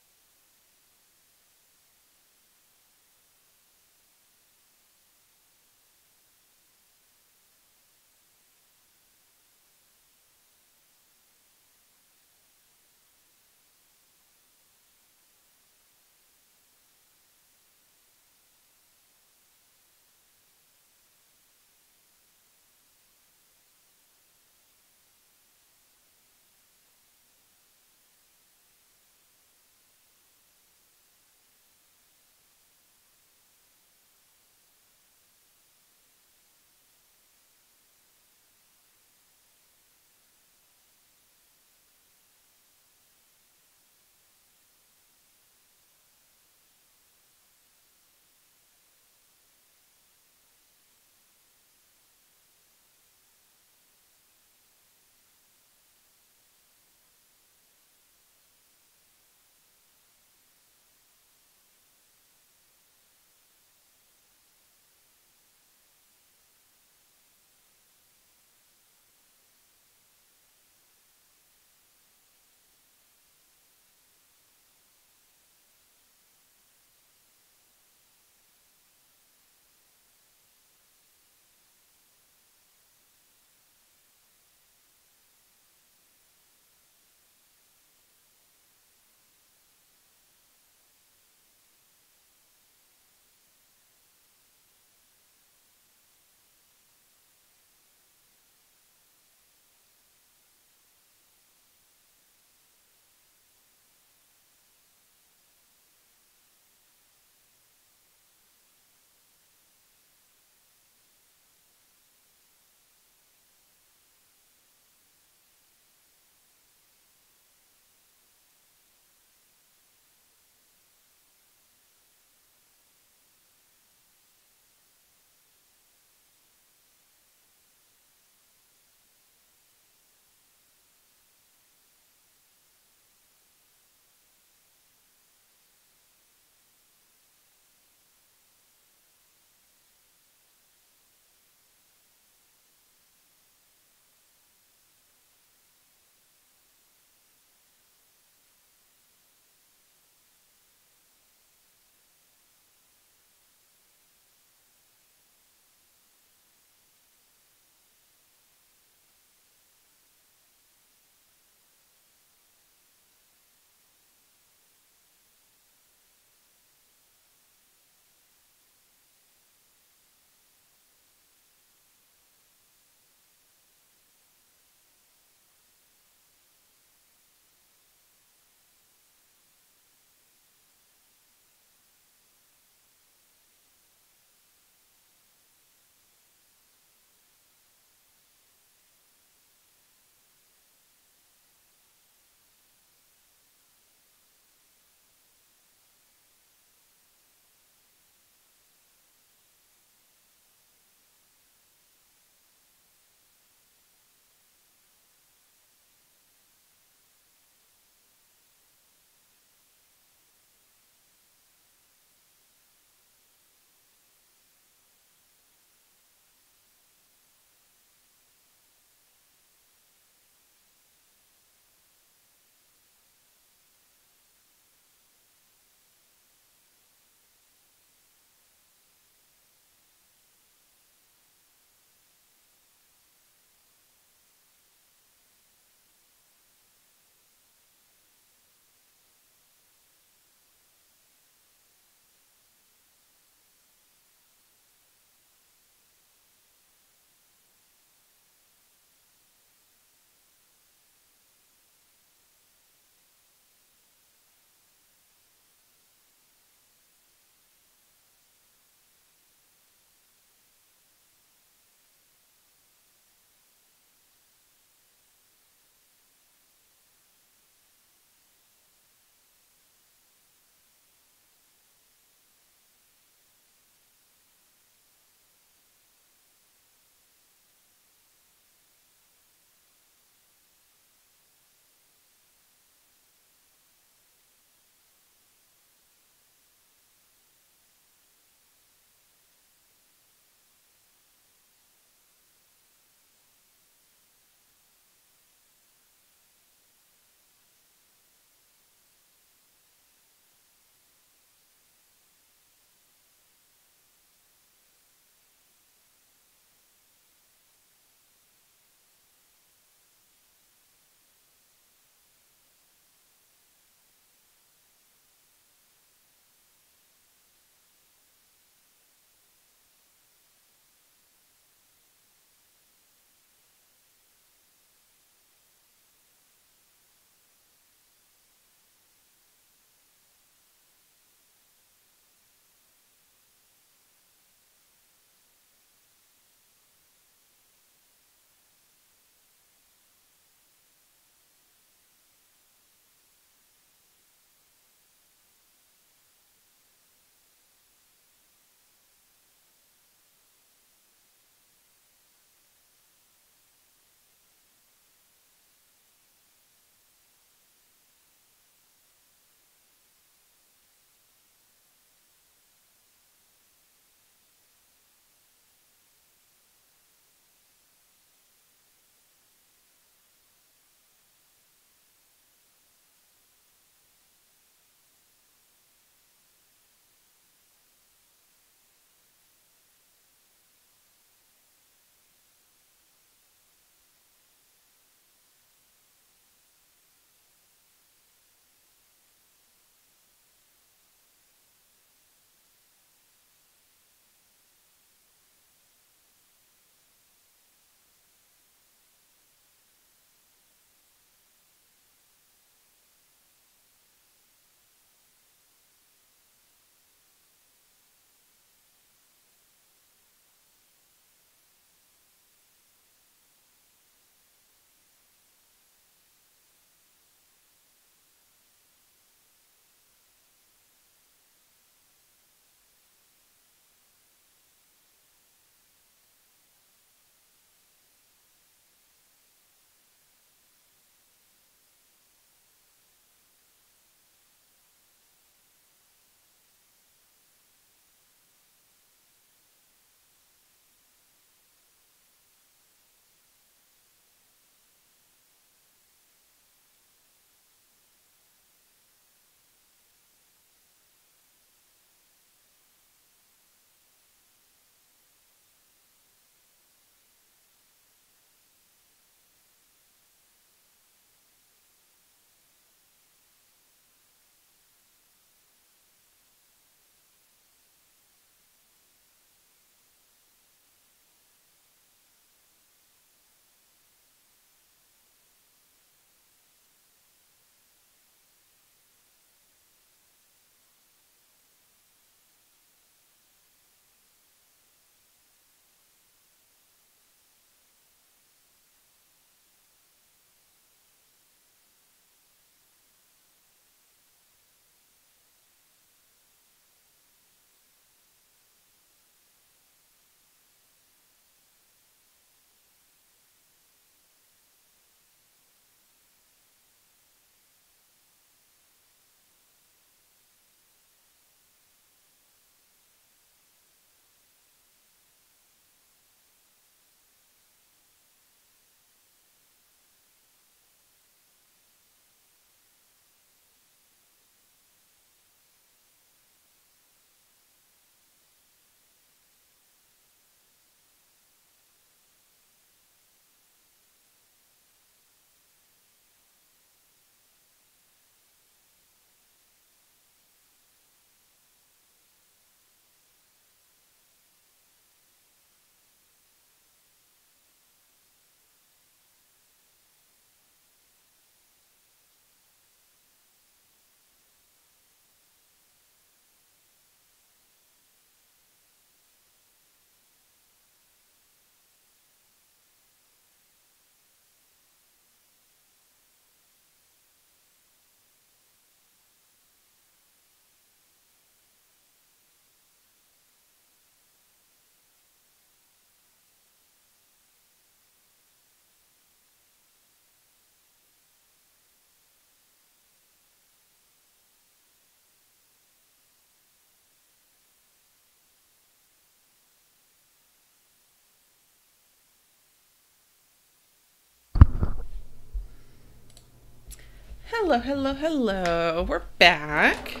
Hello, hello, hello. We're back.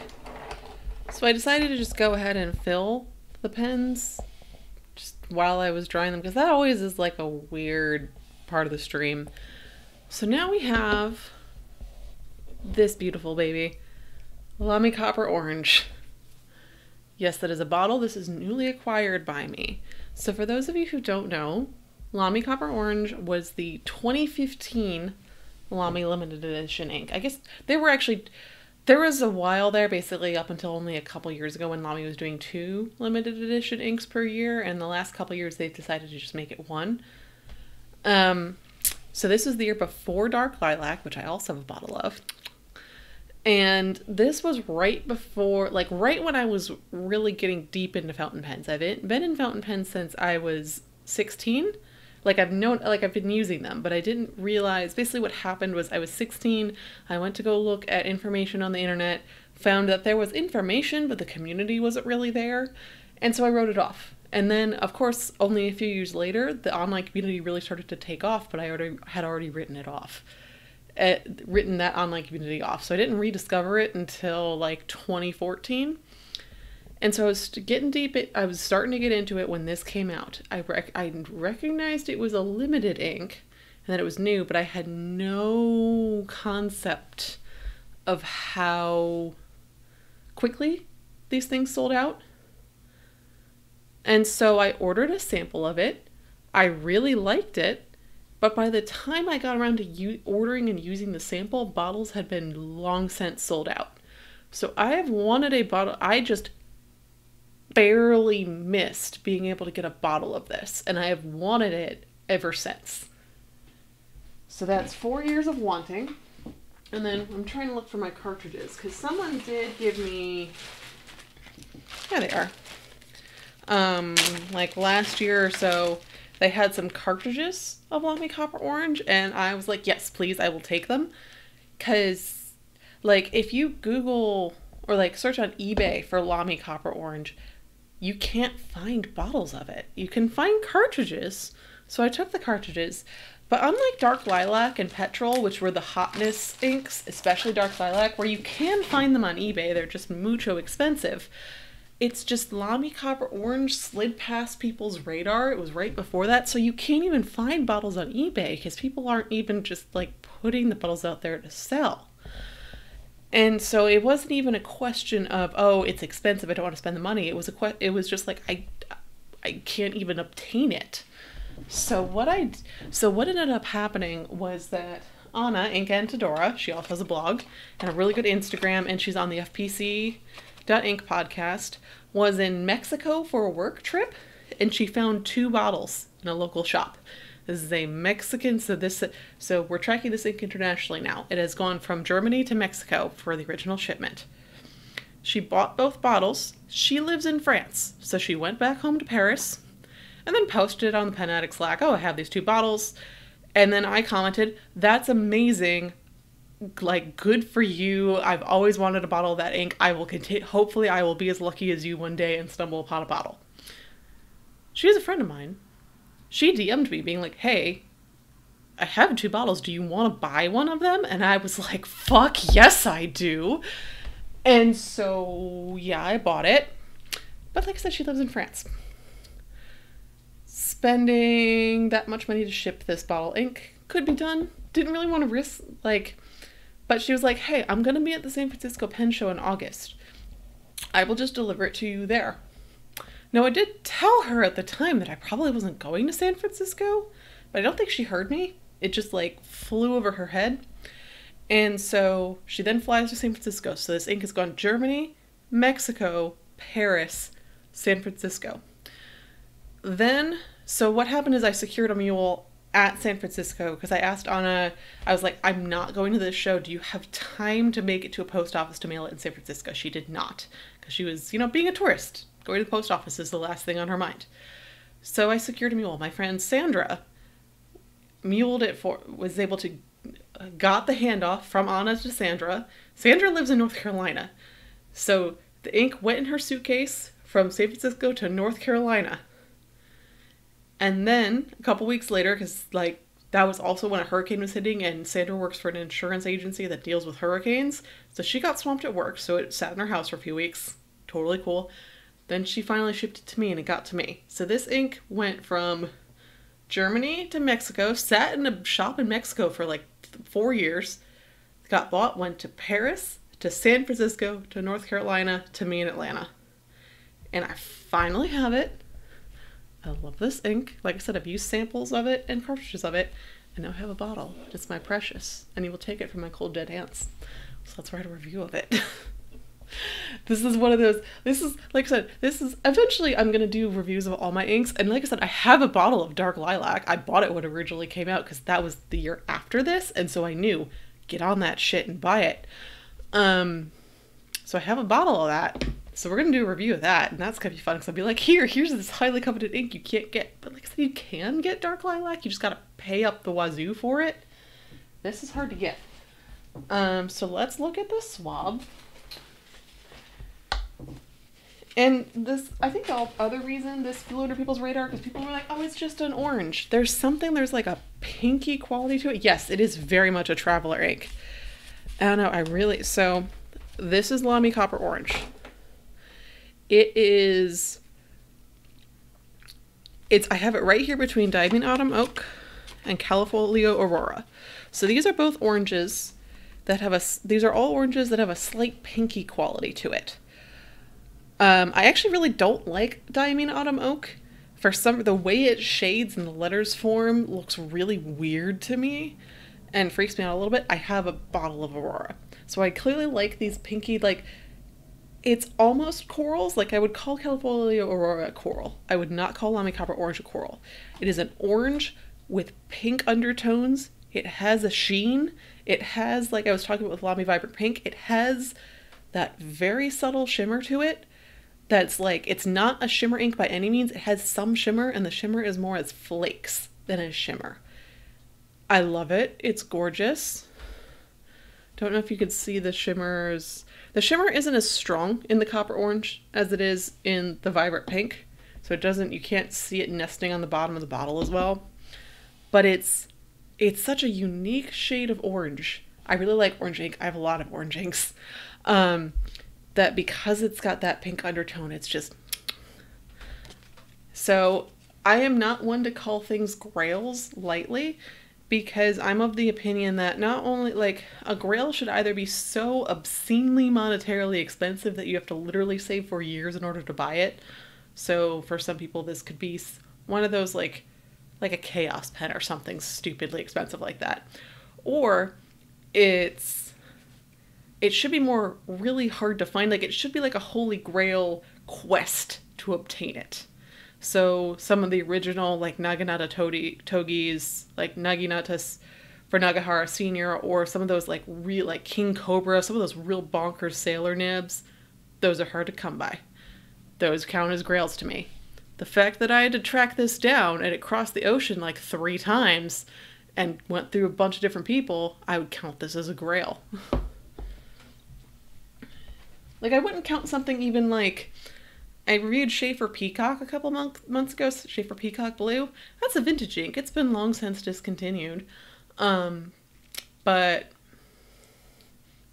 So I decided to just go ahead and fill the pens just while I was drying them, because that always is like a weird part of the stream. So now we have this beautiful baby, Lamy Copper Orange. Yes, that is a bottle. This is newly acquired by me. So for those of you who don't know, Lamy Copper Orange was the 2015 Lamy Limited Edition ink. I guess they were actually, there was a while there, basically up until only a couple years ago, when Lamy was doing 2 limited edition inks per year, and the last couple years they've decided to just make it one. So this was the year before Dark Lilac, which I also have a bottle of. And this was right before, like right when I was really getting deep into fountain pens. I've been in fountain pens since I was 16. Like I've been using them, but I didn't realize, basically what happened was I was 16, I went to go look at information on the internet, found that there was information, but the community wasn't really there. And so I wrote it off. And then of course, only a few years later, the online community really started to take off, but I had already written it off. Written that online community off. So I didn't rediscover it until like 2014. And so I was getting deep, I was starting to get into it when this came out. I recognized it was a limited ink and that it was new, but I had no concept of how quickly these things sold out. And so I ordered a sample of it. I really liked it, but by the time I got around to ordering and using the sample, bottles had been long since sold out. So I have wanted a bottle, I just barely missed being able to get a bottle of this, and I have wanted it ever since. So that's 4 years of wanting. And then I'm trying to look for my cartridges, because someone did give me, yeah, they are, like last year or so, they had some cartridges of Lamy Copper Orange, and I was like, yes please, I will take them. Because like if you Google or like search on eBay for Lamy Copper Orange, you can't find bottles of it. You can find cartridges. So I took the cartridges, but unlike Dark Lilac and Petrol, which were the hotness inks, especially Dark Lilac, where you can find them on eBay, they're just mucho expensive. It's just Lamy Copper Orange slid past people's radar. It was right before that. So you can't even find bottles on eBay because people aren't even just like putting the bottles out there to sell. And so it wasn't even a question of, oh, it's expensive, I don't want to spend the money. It was just like, I can't even obtain it. So what ended up happening was that Anna Incantadora, she also has a blog and a really good Instagram, and she's on the FPC.Inc podcast, was in Mexico for a work trip, and she found 2 bottles in a local shop. This is a Mexican, so we're tracking this ink internationally now. It has gone from Germany to Mexico for the original shipment. She bought both bottles. She lives in France, so she went back home to Paris and then posted on the Pen Addict Slack, oh, I have these 2 bottles. And then I commented, that's amazing. Like, good for you. I've always wanted a bottle of that ink. I will continue. Hopefully I will be as lucky as you one day and stumble upon a bottle. She's a friend of mine. She DM'd me being like, hey, I have 2 bottles. Do you want to buy one of them? And I was like, fuck, yes, I do. And so, yeah, I bought it. But like I said, she lives in France. Spending that much money to ship this bottle ink could be done. Didn't really want to risk, like, but she was like, hey, I'm going to be at the San Francisco Pen Show in August. I will just deliver it to you there. Now, I did tell her at the time that I probably wasn't going to San Francisco, but I don't think she heard me. It just like flew over her head. And so she then flies to San Francisco. So this ink has gone Germany, Mexico, Paris, San Francisco. Then, so what happened is I secured a mule at San Francisco because I asked Anna, I was like, I'm not going to this show. Do you have time to make it to a post office to mail it in San Francisco? She did not, because she was, you know, being a tourist. Going to the post office is the last thing on her mind. So I secured a mule. My friend Sandra muled it for, was able to, got the handoff from Anna to Sandra. Sandra lives in North Carolina. So the ink went in her suitcase from San Francisco to North Carolina. And then a couple weeks later, because like That was also when a hurricane was hitting, and Sandra works for an insurance agency that deals with hurricanes. So she got swamped at work, so it sat in her house for a few weeks. Totally cool. Then she finally shipped it to me, and it got to me. So this ink went from Germany to Mexico, sat in a shop in Mexico for like 4 years, got bought, went to Paris, to San Francisco, to North Carolina, to me in Atlanta. And I finally have it. I love this ink. Like I said, I've used samples of it and cartridges of it, and now I have a bottle. It's my precious, and you will take it from my cold dead hands. So let's write a review of it. This is one of those, this is, like I said, this is, eventually I'm going to do reviews of all my inks, and like I said, I have a bottle of Dark Lilac. I bought it when it originally came out, because that was the year after this, and so I knew, get on that shit and buy it. So I have a bottle of that. So we're going to do a review of that, and that's going to be fun, because I'll be like, here's this highly coveted ink you can't get. But like I said, you can get Dark Lilac, you just got to pay up the wazoo for it. This is hard to get. So let's look at the swab. And this, I think the other reason this flew under people's radar, because people were like, oh, it's just an orange. There's something, there's like a pinky quality to it. Yes, it is very much a traveler ink. I don't know, I really, so this is Lamy Copper Orange. It is, I have it right here between Diving Autumn Oak and California Aurora. So these are both oranges that have a, these are all oranges that have a slight pinky quality to it. I actually really don't like Diamine Autumn Oak. For some, the way it shades and the letters form looks really weird to me and freaks me out a little bit. I have a bottle of Aurora. So I clearly like these pinky, like, it's almost corals. Like, I would call California Aurora a coral. I would not call Lamy Copper Orange a coral. It is an orange with pink undertones. It has a sheen. It has, like I was talking about with Lamy Vibrant Pink, it has that very subtle shimmer to it. That's like, it's not a shimmer ink by any means. It has some shimmer, and the shimmer is more as flakes than as shimmer. I love it. It's gorgeous. Don't know if you could see the shimmers. The shimmer isn't as strong in the Copper Orange as it is in the Vibrant Pink. So it doesn't, you can't see it nesting on the bottom of the bottle as well. But it's such a unique shade of orange. I really like orange ink. I have a lot of orange inks. That because it's got that pink undertone, it's just... So I am not one to call things grails lightly, because I'm of the opinion that not only, like, a grail should either be so obscenely monetarily expensive that you have to literally save for years in order to buy it. So for some people, this could be one of those, like a chaos pen or something stupidly expensive like that. Or it's... It should be more really hard to find. Like, it should be like a holy grail quest to obtain it. So some of the original, like, Naginata Togis, like Naginatas for Nagahara Sr., or some of those, like, real, like King Cobra, some of those real bonkers sailor nibs, those are hard to come by. Those count as grails to me. The fact that I had to track this down, and it crossed the ocean like 3 times and went through a bunch of different people, I would count this as a grail. Like, I wouldn't count something even like, I read Sheaffer Peacock a couple months ago, Sheaffer Peacock Blue. That's a vintage ink. It's been long since discontinued. But,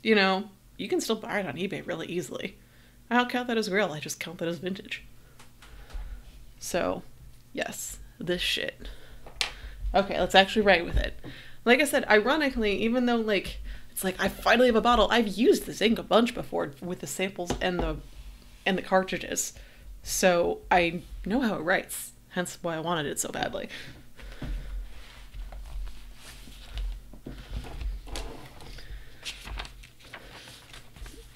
you know, you can still buy it on eBay really easily. I don't count that as real. I just count that as vintage. So, yes, this shit. Okay, let's actually write with it. Like I said, ironically, even though, like, it's like, I finally have a bottle. I've used this ink a bunch before with the samples and the cartridges. So I know how it writes, hence why I wanted it so badly.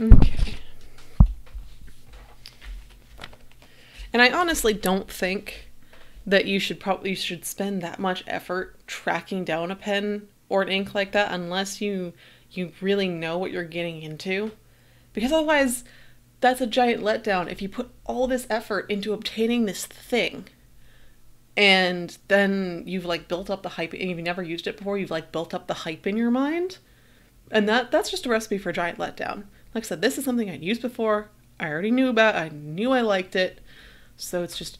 Okay. And I honestly don't think that you should probably spend that much effort tracking down a pen or an ink like that unless you really know what you're getting into, because otherwise that's a giant letdown if you put all this effort into obtaining this thing and then you've, like, built up the hype, and you've never used it before, you've, like, built up the hype in your mind, and that's just a recipe for a giant letdown. Like I said, this is something I'd used before, I already knew about, I knew I liked it, so it's just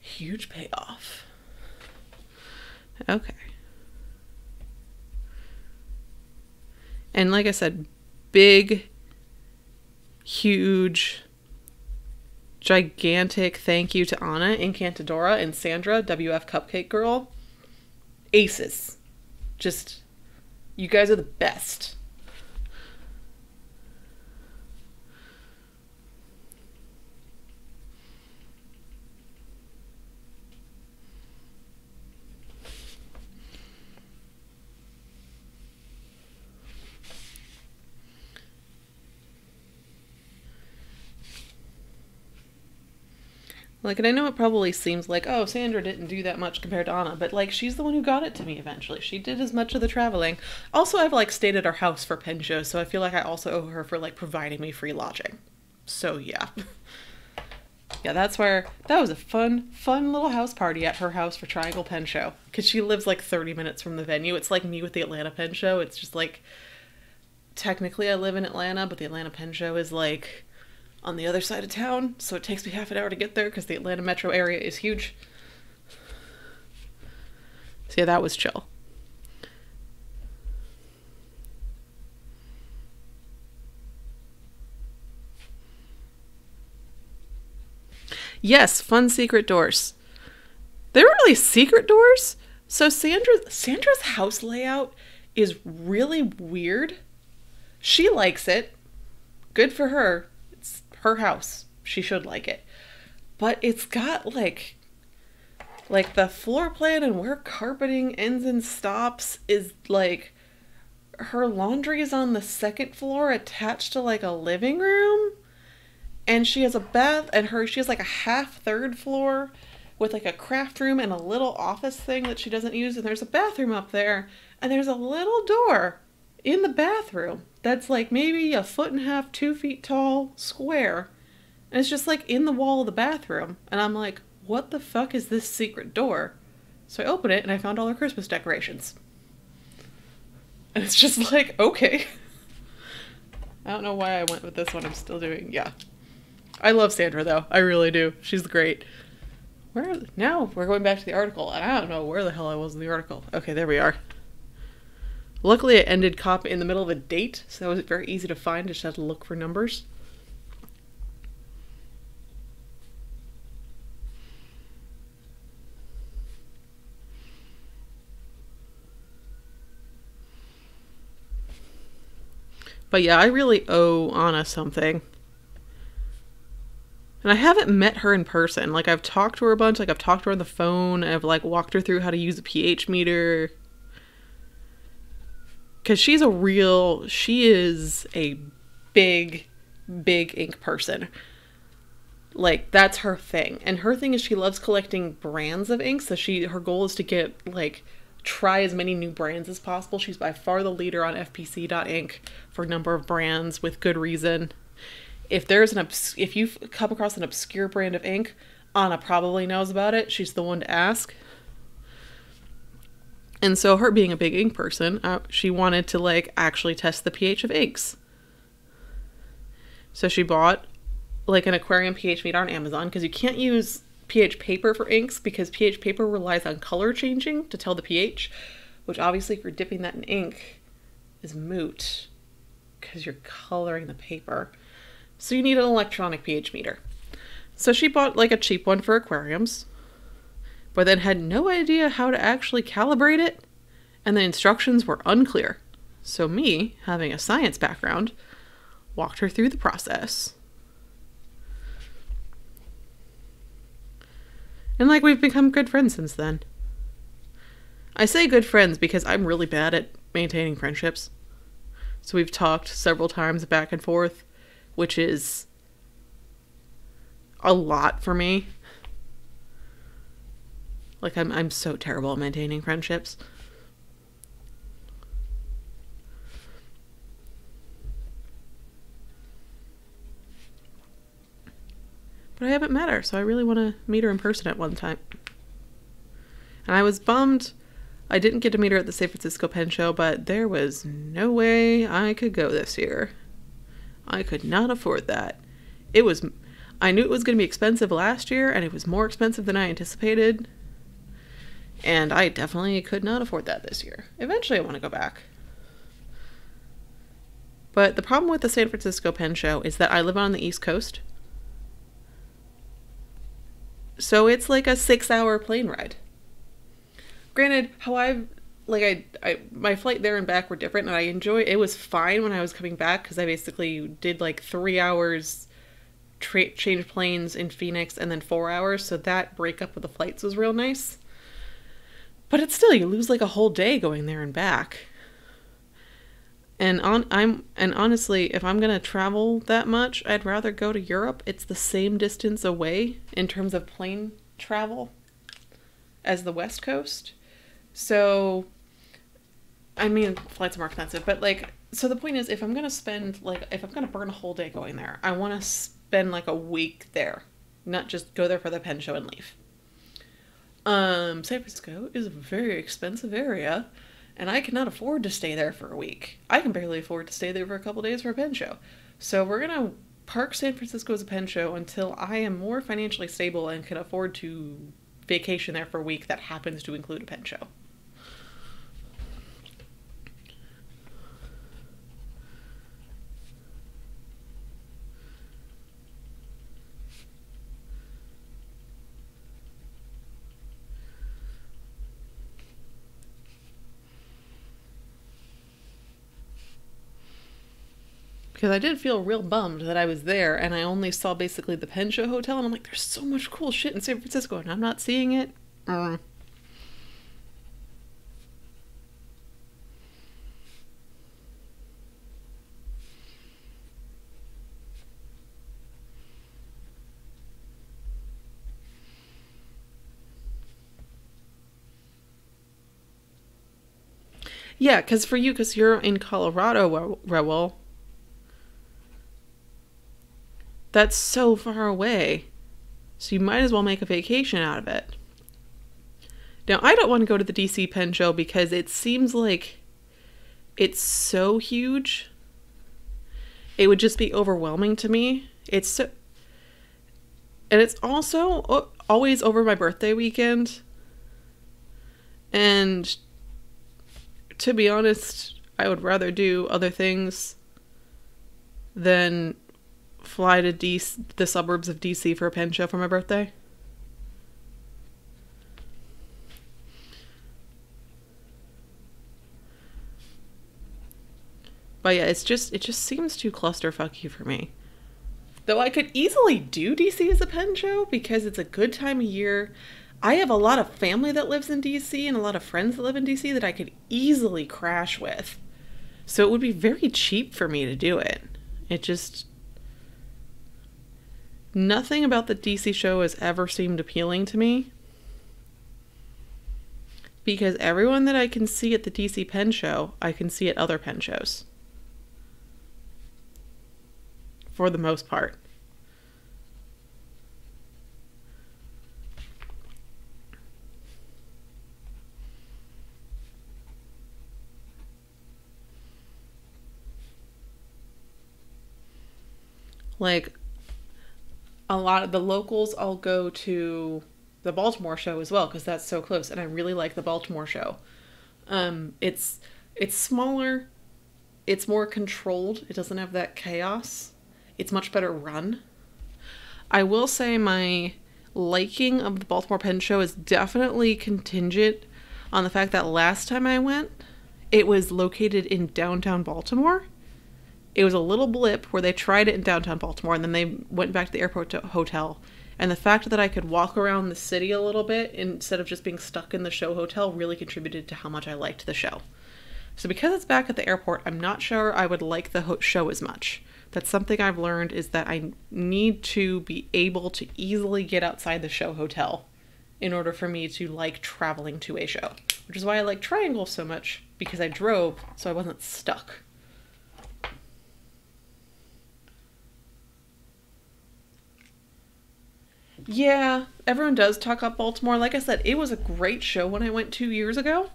huge payoff. Okay. And like I said, big, huge, gigantic thank you to Anna Incantadora and Sandra, WF Cupcake Girl. Aces. Just, you guys are the best. Like, and I know it probably seems like, oh, Sandra didn't do that much compared to Anna, but, like, she's the one who got it to me eventually. She did as much of the traveling. Also, I've, like, stayed at her house for pen shows, so I feel like I also owe her for, like, providing me free lodging. So, yeah. Yeah, that's where, that was a fun little house party at her house for Triangle Pen Show. Because she lives, like, 30 minutes from the venue. It's like me with the Atlanta Pen Show. It's just, like, technically I live in Atlanta, but the Atlanta Pen Show is, like, on the other side of town, so it takes me half an hour to get there because the Atlanta metro area is huge. So yeah, that was chill. Yes, fun secret doors. They're really secret doors. So Sandra's house layout is really weird. She likes it. Good for her. Her house, she should like it, but it's got like the floor plan and where carpeting ends and stops is like her laundry is on the second floor attached to like a living room, and she has a bath, and she has like a half third floor with like a craft room and a little office thing that she doesn't use, and there's a bathroom up there, and there's a little door in the bathroom that's like maybe a foot and a half, 2 feet tall, square. And it's just like in the wall of the bathroom. And I'm like, what the fuck is this secret door? So I open it and I found all her Christmas decorations. And it's just like, okay. I don't know why I went with this one. I'm still doing, yeah. I love Sandra though. I really do. She's great. Now we're going back to the article. And I don't know where the hell I was in the article. Okay, there we are. Luckily, it ended copy in the middle of a date, so that was very easy to find. I just had to look for numbers. But yeah, I really owe Anna something. And I haven't met her in person. Like, I've talked to her a bunch. Like, I've talked to her on the phone. I've, like, walked her through how to use a pH meter. Because she is a big, big ink person. Like, that's her thing. And her thing is she loves collecting brands of ink. So her goal is to get, like, try as many new brands as possible. She's by far the leader on fpc.ink for number of brands with good reason. If you've come across an obscure brand of ink, Anna probably knows about it. She's the one to ask. And so her being a big ink person, she wanted to like actually test the pH of inks. So she bought like an aquarium pH meter on Amazon because you can't use pH paper for inks because pH paper relies on color changing to tell the pH, which obviously if you're dipping that in ink is moot because you're coloring the paper. So you need an electronic pH meter. So she bought like a cheap one for aquariums, but then had no idea how to actually calibrate it, and the instructions were unclear. So me, having a science background, walked her through the process. And like we've become good friends since then. I say good friends because I'm really bad at maintaining friendships. So we've talked several times back and forth, which is a lot for me. Like, I'm so terrible at maintaining friendships. But I haven't met her, so I really want to meet her in person at one time. And I was bummed I didn't get to meet her at the San Francisco Pen Show, but there was no way I could go this year. I could not afford that. I knew it was going to be expensive last year, and it was more expensive than I anticipated. And I definitely could not afford that this year. Eventually I want to go back. But the problem with the San Francisco Pen Show is that I live on the East Coast. So it's like a 6-hour plane ride. Granted, how I've, like, I my flight there and back were different, and I enjoy, it was fine when I was coming back, because I basically did like 3 hours, change planes in Phoenix, and then 4 hours, so that breakup of the flights was real nice. But it's still, you lose like a whole day going there and back. And honestly, if I'm gonna travel that much, I'd rather go to Europe. It's the same distance away in terms of plane travel as the West Coast. So, I mean, flights are more expensive, but like, so the point is, if I'm gonna spend, like, if I'm gonna burn a whole day going there, I wanna spend like a week there, not just go there for the pen show and leave. San Francisco is a very expensive area, and I cannot afford to stay there for a week. I can barely afford to stay there for a couple days for a pen show. So we're gonna park San Francisco as a pen show until I am more financially stable and can afford to vacation there for a week that happens to include a pen show. Because I did feel real bummed that I was there and I only saw basically the Pen Show Hotel, and I'm like, there's so much cool shit in San Francisco and I'm not seeing it. Yeah, because for you, because you're in Colorado, Rebel. That's so far away. So you might as well make a vacation out of it. Now, I don't want to go to the DC Pen Show because it seems like it's so huge. It would just be overwhelming to me. It's so... And it's also always over my birthday weekend. And to be honest, I would rather do other things than fly to the suburbs of DC for a pen show for my birthday. But yeah, it just seems too clusterfucky for me. Though I could easily do DC as a pen show because it's a good time of year. I have a lot of family that lives in DC and a lot of friends that live in DC that I could easily crash with. So it would be very cheap for me to do it. It just... Nothing about the DC show has ever seemed appealing to me, because everyone that I can see at the DC Pen Show, I can see at other pen shows, for the most part. Like, a lot of the locals all go to the Baltimore show as well because that's so close, and I really like the Baltimore show. It's smaller, it's more controlled, it doesn't have that chaos, it's much better run. I will say my liking of the Baltimore Pen Show is definitely contingent on the fact that last time I went, it was located in downtown Baltimore. It was a little blip where they tried it in downtown Baltimore and then they went back to the airport hotel. And the fact that I could walk around the city a little bit instead of just being stuck in the show hotel really contributed to how much I liked the show. So because it's back at the airport, I'm not sure I would like the show as much. That's something I've learned, is that I need to be able to easily get outside the show hotel in order for me to like traveling to a show. Which is why I like Triangle so much, because I drove so I wasn't stuck. Yeah, everyone does talk up Baltimore. Like I said, it was a great show when I went 2 years ago.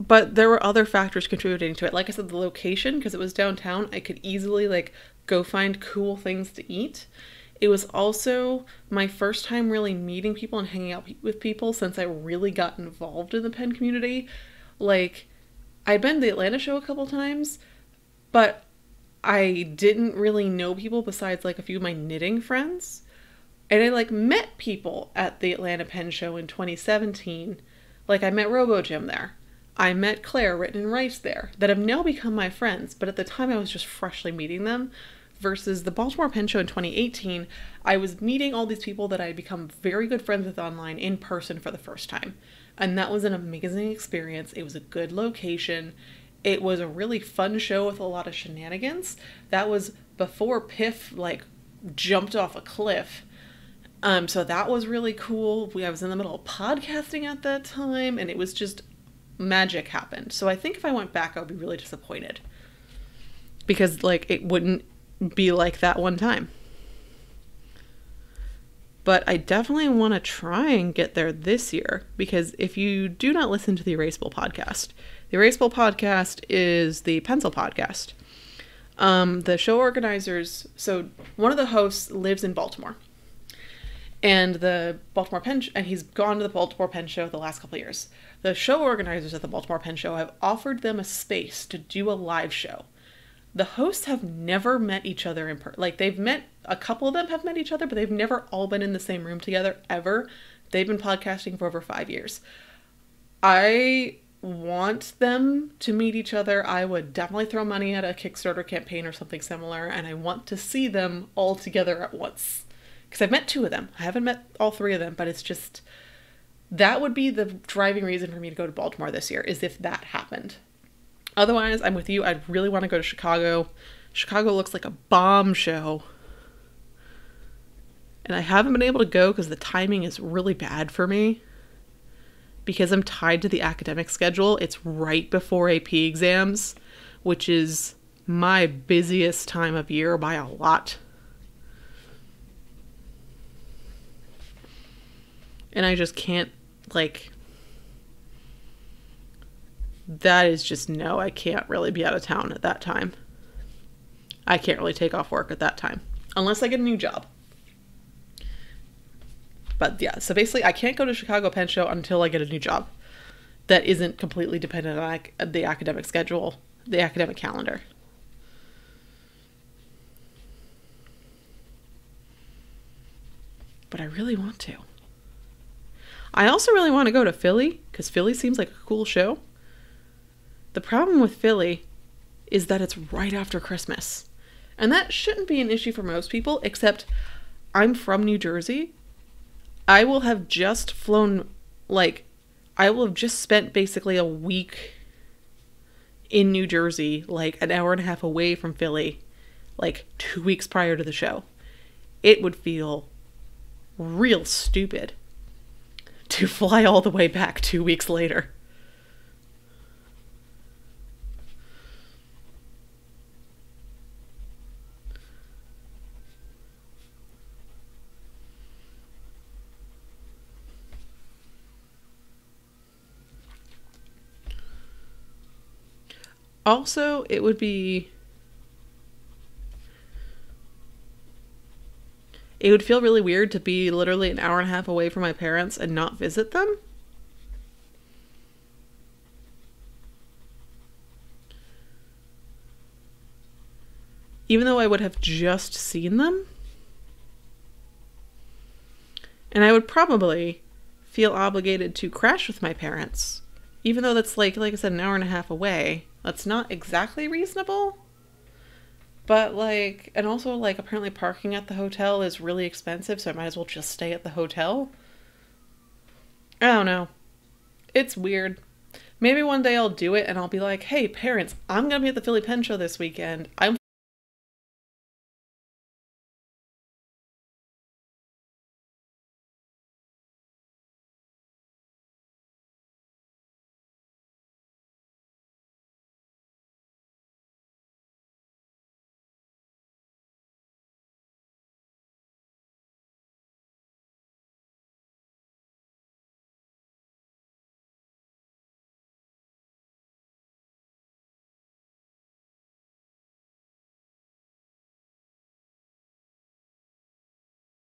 But there were other factors contributing to it. Like I said, the location, because it was downtown, I could easily like go find cool things to eat. It was also my first time really meeting people and hanging out with people since I really got involved in the pen community. Like, I'd been to the Atlanta show a couple times, but I didn't really know people besides like a few of my knitting friends. And I like met people at the Atlanta Pen Show in 2017. Like I met Robo Jim there. I met Claire Ritten and Rice there that have now become my friends. But at the time I was just freshly meeting them versus the Baltimore Pen Show in 2018. I was meeting all these people that I had become very good friends with online in person for the first time. And that was an amazing experience. It was a good location. It was a really fun show with a lot of shenanigans. That was before Piff like jumped off a cliff. So that was really cool. I was in the middle of podcasting at that time, and it was just magic happened. So I think if I went back, I would be really disappointed because like it wouldn't be like that one time. But I definitely want to try and get there this year, because if you do not listen to the Erase Bowl podcast, the Erase Bowl podcast is the pencil podcast. The show organizers, so one of the hosts lives in Baltimore, and the Baltimore Pen Show, and he's gone to the Baltimore Pen Show the last couple of years. The show organizers at the Baltimore Pen Show have offered them a space to do a live show. The hosts have never met each other in person. Like they've met, a couple of them have met each other, but they've never all been in the same room together ever. They've been podcasting for over 5 years. I want them to meet each other. I would definitely throw money at a Kickstarter campaign or something similar. And I want to see them all together at once, because I've met two of them. I haven't met all three of them, but it's just, that would be the driving reason for me to go to Baltimore this year, is if that happened. Otherwise, I'm with you. I really want to go to Chicago. Chicago looks like a bomb show. And I haven't been able to go because the timing is really bad for me. Because I'm tied to the academic schedule. It's right before AP exams, which is my busiest time of year by a lot. And I just can't, like... That is just, no, I can't really be out of town at that time. I can't really take off work at that time. Unless I get a new job. But yeah, so basically I can't go to Chicago Pen Show until I get a new job that isn't completely dependent on the academic schedule, the academic calendar. But I really want to. I also really want to go to Philly, because Philly seems like a cool show. The problem with Philly is that it's right after Christmas. And that shouldn't be an issue for most people, except I'm from New Jersey. I will have just flown, like, I will have just spent basically a week in New Jersey, like an hour and a half away from Philly, like 2 weeks prior to the show. It would feel real stupid to fly all the way back 2 weeks later. Also, it would be, it would feel really weird to be literally an hour and a half away from my parents and not visit them. Even though I would have just seen them. And I would probably feel obligated to crash with my parents, even though that's like I said, an hour and a half away. That's not exactly reasonable, but like, and also like apparently parking at the hotel is really expensive, so I might as well just stay at the hotel. I don't know. It's weird. Maybe one day I'll do it and I'll be like, hey parents, I'm gonna be at the Philly Pen Show this weekend.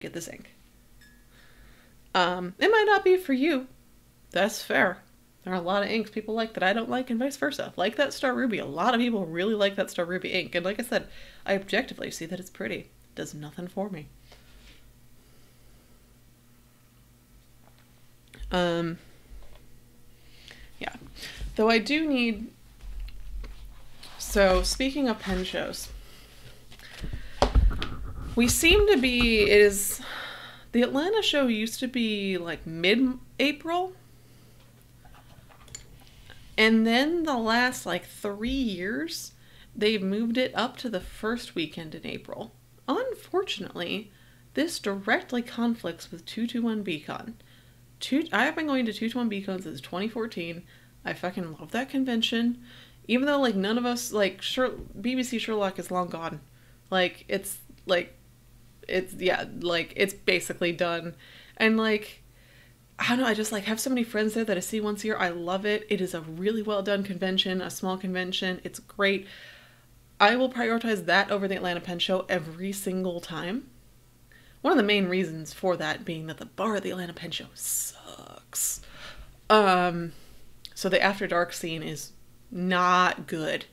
Get this ink. It might not be for you. That's fair. There are a lot of inks people like that I don't like, and vice versa. Like that Star Ruby. A lot of people really like that Star Ruby ink. And like I said, I objectively see that it's pretty. It does nothing for me. Yeah. Though I do need... So, speaking of pen shows, we seem to be... It is... The Atlanta show used to be like mid-April. And then the last like 3 years, they've moved it up to the first weekend in April. Unfortunately, this directly conflicts with 221Bcon. I have been going to 221Bcon since 2014. I fucking love that convention. Even though like none of us, like BBC Sherlock is long gone. It's basically done. And like, I don't know, I just like have so many friends there that I see once a year. I love it. It is a really well done convention, a small convention. It's great. I will prioritize that over the Atlanta Pen Show every single time. One of the main reasons for that being that the bar at the Atlanta Pen Show sucks. So the After Dark scene is not good.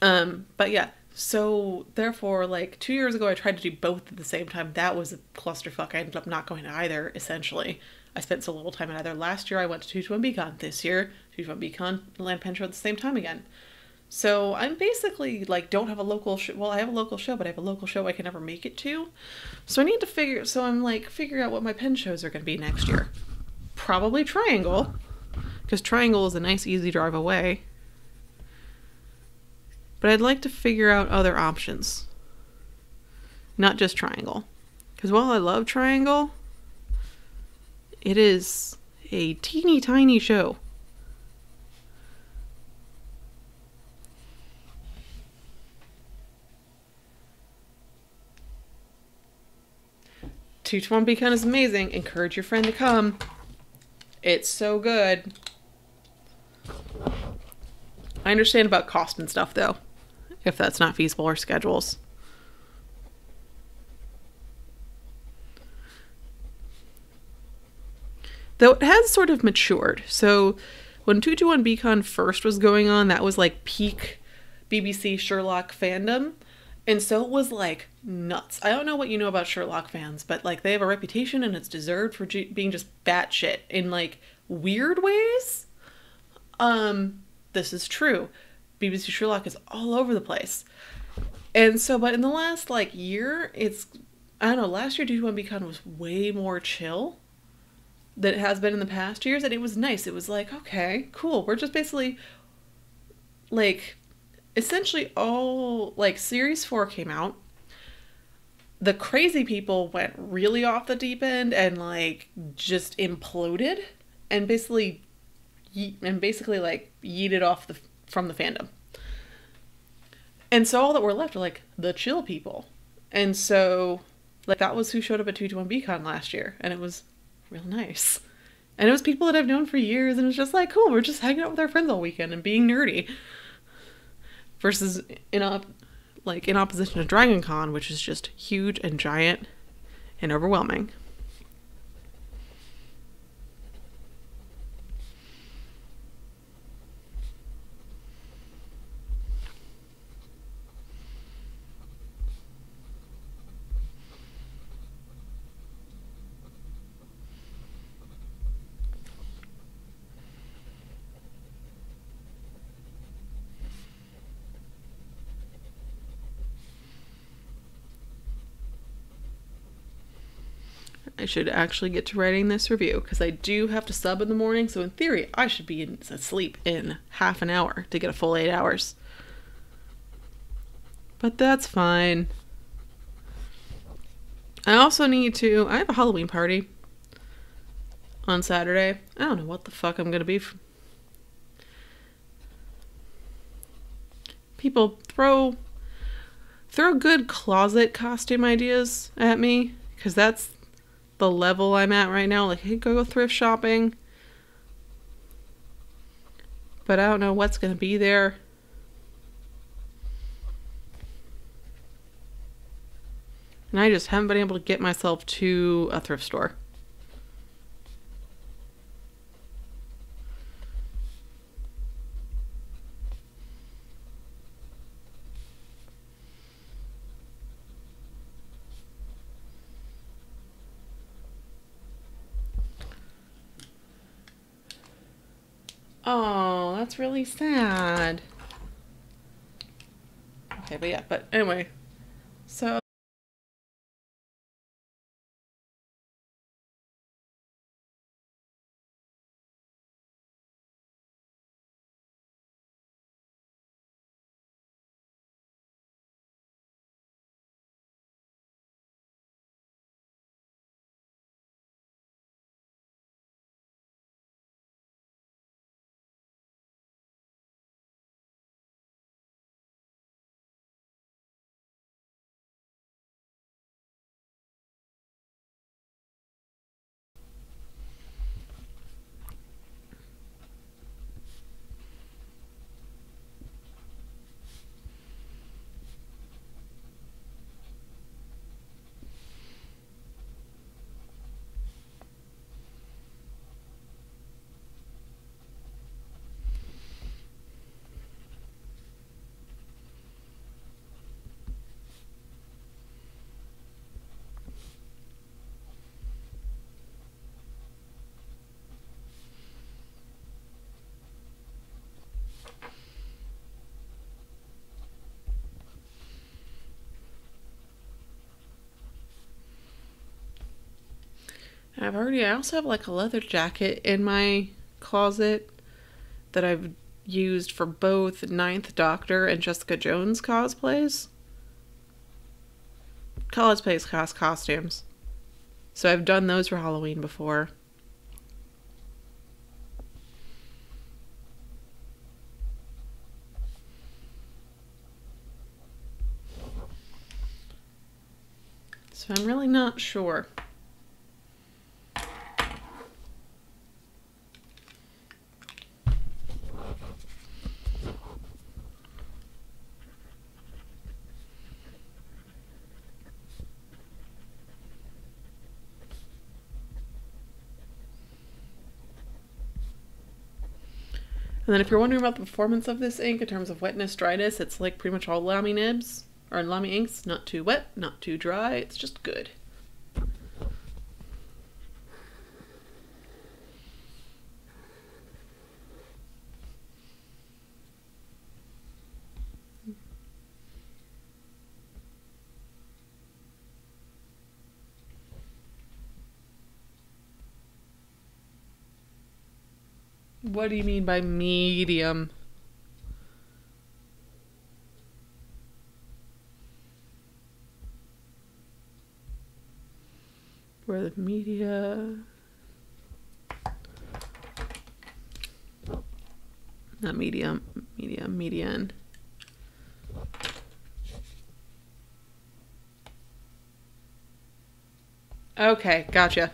But yeah. So therefore, like 2 years ago, I tried to do both at the same time. That was a clusterfuck. I ended up not going to either, essentially. I spent so little time in either. Last year, I went to 221Bcon. This year, 221Bcon, Atlanta Pen Show at the same time again. So I'm basically like, don't have a local show. Well, I have a local show, but I have a local show I can never make it to. So I need to figure, so I'm like figuring out what my pen shows are going to be next year. Probably Triangle, because Triangle is a nice, easy drive away. But I'd like to figure out other options. Not just Triangle. Because while I love Triangle, it is a teeny tiny show. Two21Bcon is amazing. Encourage your friend to come. It's so good. I understand about cost and stuff though, if that's not feasible, or schedules. Though it has sort of matured. So when 221Bcon first was going on, that was like peak BBC Sherlock fandom. And so it was like nuts. I don't know what you know about Sherlock fans, but like they have a reputation and it's deserved for being just batshit in like weird ways. This is true. BBC Sherlock is all over the place. And so, but in the last like year, it's, I don't know, last year 221Bcon was way more chill than it has been in the past years. And it was nice. It was like, okay, cool. We're just basically like, essentially all like series 4 came out. The crazy people went really off the deep end and like just imploded and basically like yeeted off from the fandom. And so all that were left are like the chill people. And so like that was who showed up at 221Bcon last year. And it was real nice. And it was people that I've known for years. And it was just like, cool, we're just hanging out with our friends all weekend and being nerdy. Versus in opposition to Dragon Con, which is just huge and giant and overwhelming. I should actually get to writing this review because I do have to sub in the morning. So in theory, I should be asleep in half an hour to get a full 8 hours. But that's fine. I also need to, I have a Halloween party on Saturday. I don't know what the fuck I'm going to be. People throw good closet costume ideas at me because that's the level I'm at right now. Like, hey, go thrift shopping. But I don't know what's going to be there. And I just haven't been able to get myself to a thrift store. Oh, that's really sad. Okay, but yeah, but anyway. So I also have like a leather jacket in my closet that I've used for both Ninth Doctor and Jessica Jones cosplays. Costumes. So I've done those for Halloween before. So I'm really not sure. And then if you're wondering about the performance of this ink in terms of wetness, dryness, it's like pretty much all Lamy nibs, or Lamy inks, not too wet, not too dry, it's just good. What do you mean by medium? Where the media... Not medium, medium, median. Okay, gotcha.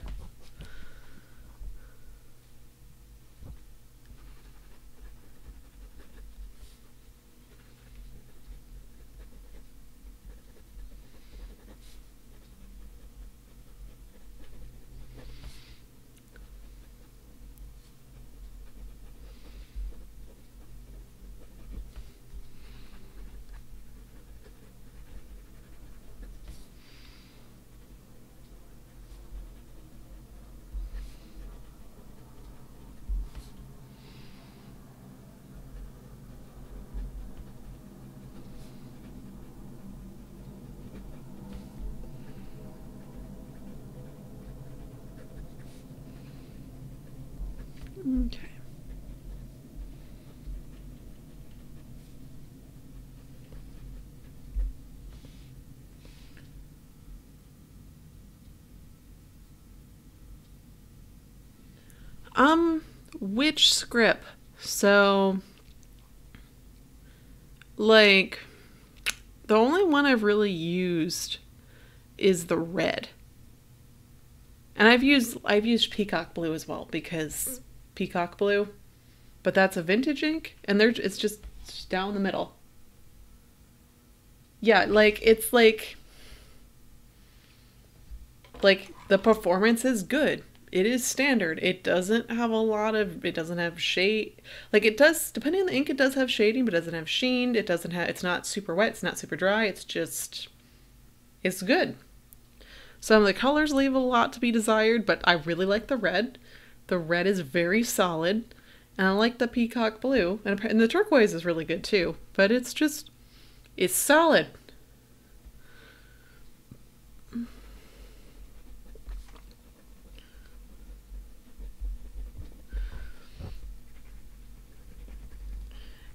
Which script? So, like, the only one I've really used is the red. And I've used Peacock Blue as well, because Peacock Blue, but that's a vintage ink, and it's just down the middle. Yeah, like, it's like, the performance is good. It is standard. It doesn't have a lot of, it doesn't have shade. Like it does, depending on the ink, it does have shading, but it doesn't have sheen. It doesn't have, it's not super wet. It's not super dry. It's just, it's good. Some of the colors leave a lot to be desired, but I really like the red. The red is very solid. And I like the peacock blue, and the turquoise is really good too, but it's just, it's solid.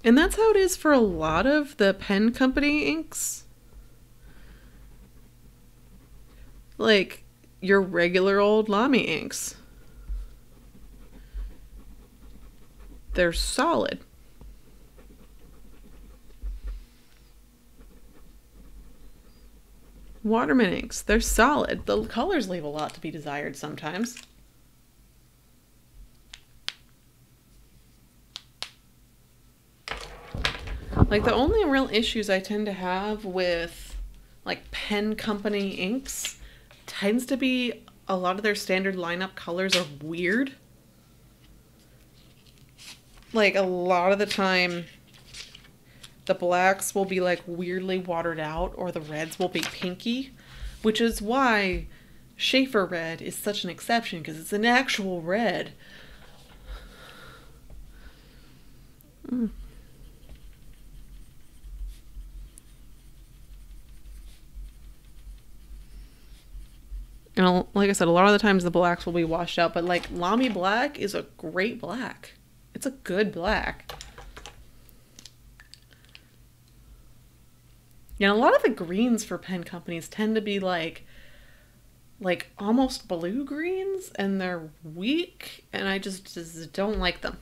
And that's how it is for a lot of the pen company inks. Like your regular old Lamy inks. They're solid. Waterman inks, they're solid. The colors leave a lot to be desired sometimes. Like the only real issues I tend to have with like pen company inks tends to be a lot of their standard lineup colors are weird. Like a lot of the time the blacks will be like weirdly watered out or the reds will be pinky, which is why Sheaffer Red is such an exception because it's an actual red. And like I said, a lot of the times the blacks will be washed out, but like Lamy Black is a great black. It's a good black. Yeah, a lot of the greens for pen companies tend to be like almost blue greens, and they're weak, and I just don't like them.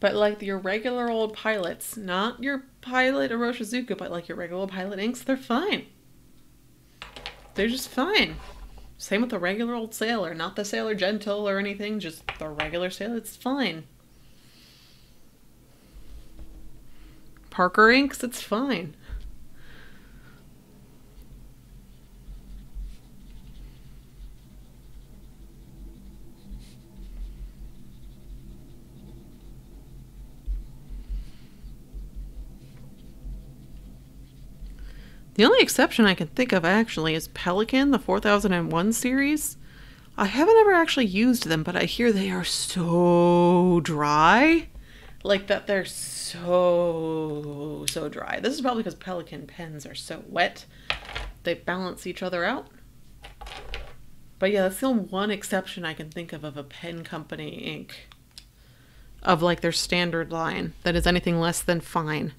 But like your regular old pilots, not your pilot Oroshizuku, but like your regular old pilot inks, they're fine. They're just fine. Same with the regular old Sailor, not the Sailor Gentle or anything, just the regular Sailor, it's fine. Parker inks, it's fine. The only exception I can think of actually is Pelikan, the 4001 series. I haven't ever actually used them, but I hear they are so dry. Like that they're so dry. This is probably because Pelikan pens are so wet. They balance each other out. But yeah, that's the only one exception I can think of a pen company ink. Of like their standard line that is anything less than fine.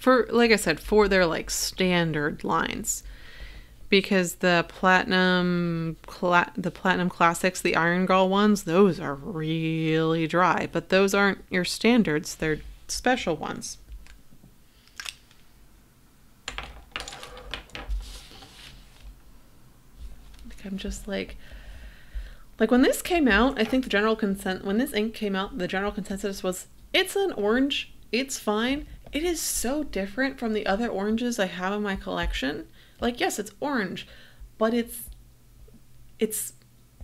For, like I said, for their like standard lines, because the platinum classics, the Iron Gall ones, those are really dry, but those aren't your standards, they're special ones. Like I'm just like when this came out, I think the general consent when this ink came out, the general consensus was it's an orange, it's fine. It is so different from the other oranges I have in my collection. Like, yes, it's orange, but it's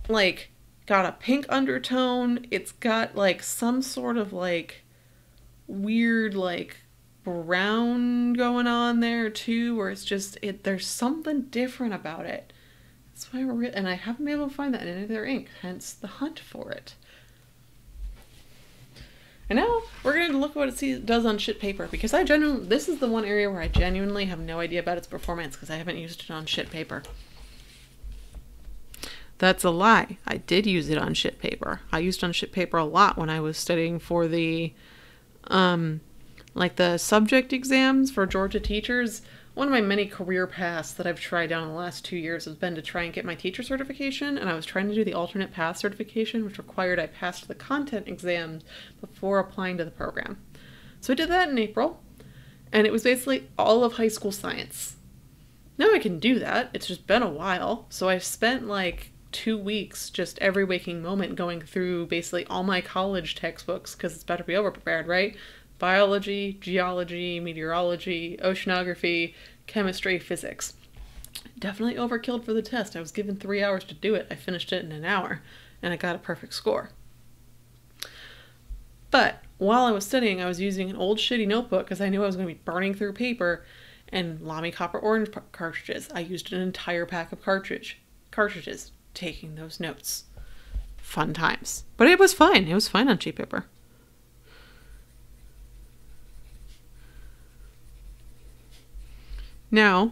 like got a pink undertone. It's got like some sort of like weird like brown going on there too, where it's just there's something different about it. That's why and I haven't been able to find that in any of their ink, hence the hunt for it. And now we're going to look at what it does on shit paper, because this is the one area where I genuinely have no idea about its performance because I haven't used it on shit paper. That's a lie. I did use it on shit paper. I used it on shit paper a lot when I was studying for the, like the subject exams for Georgia teachers. One of my many career paths that I've tried down the last 2 years has been to try and get my teacher certification, and I was trying to do the alternate path certification, which required I passed the content exams before applying to the program. So I did that in April, and it was basically all of high school science. Now I can do that, it's just been a while, so I spent like 2 weeks, just every waking moment, going through basically all my college textbooks, because it's better to be overprepared, right? Biology, geology, meteorology, oceanography, chemistry, physics. Definitely overkilled for the test. I was given 3 hours to do it. I finished it in an hour, and I got a perfect score. But while I was studying, I was using an old shitty notebook because I knew I was going to be burning through paper, and Lamy Copper Orange cartridges. I used an entire pack of cartridges. Taking those notes. Fun times. But it was fine. It was fine on cheap paper. Now,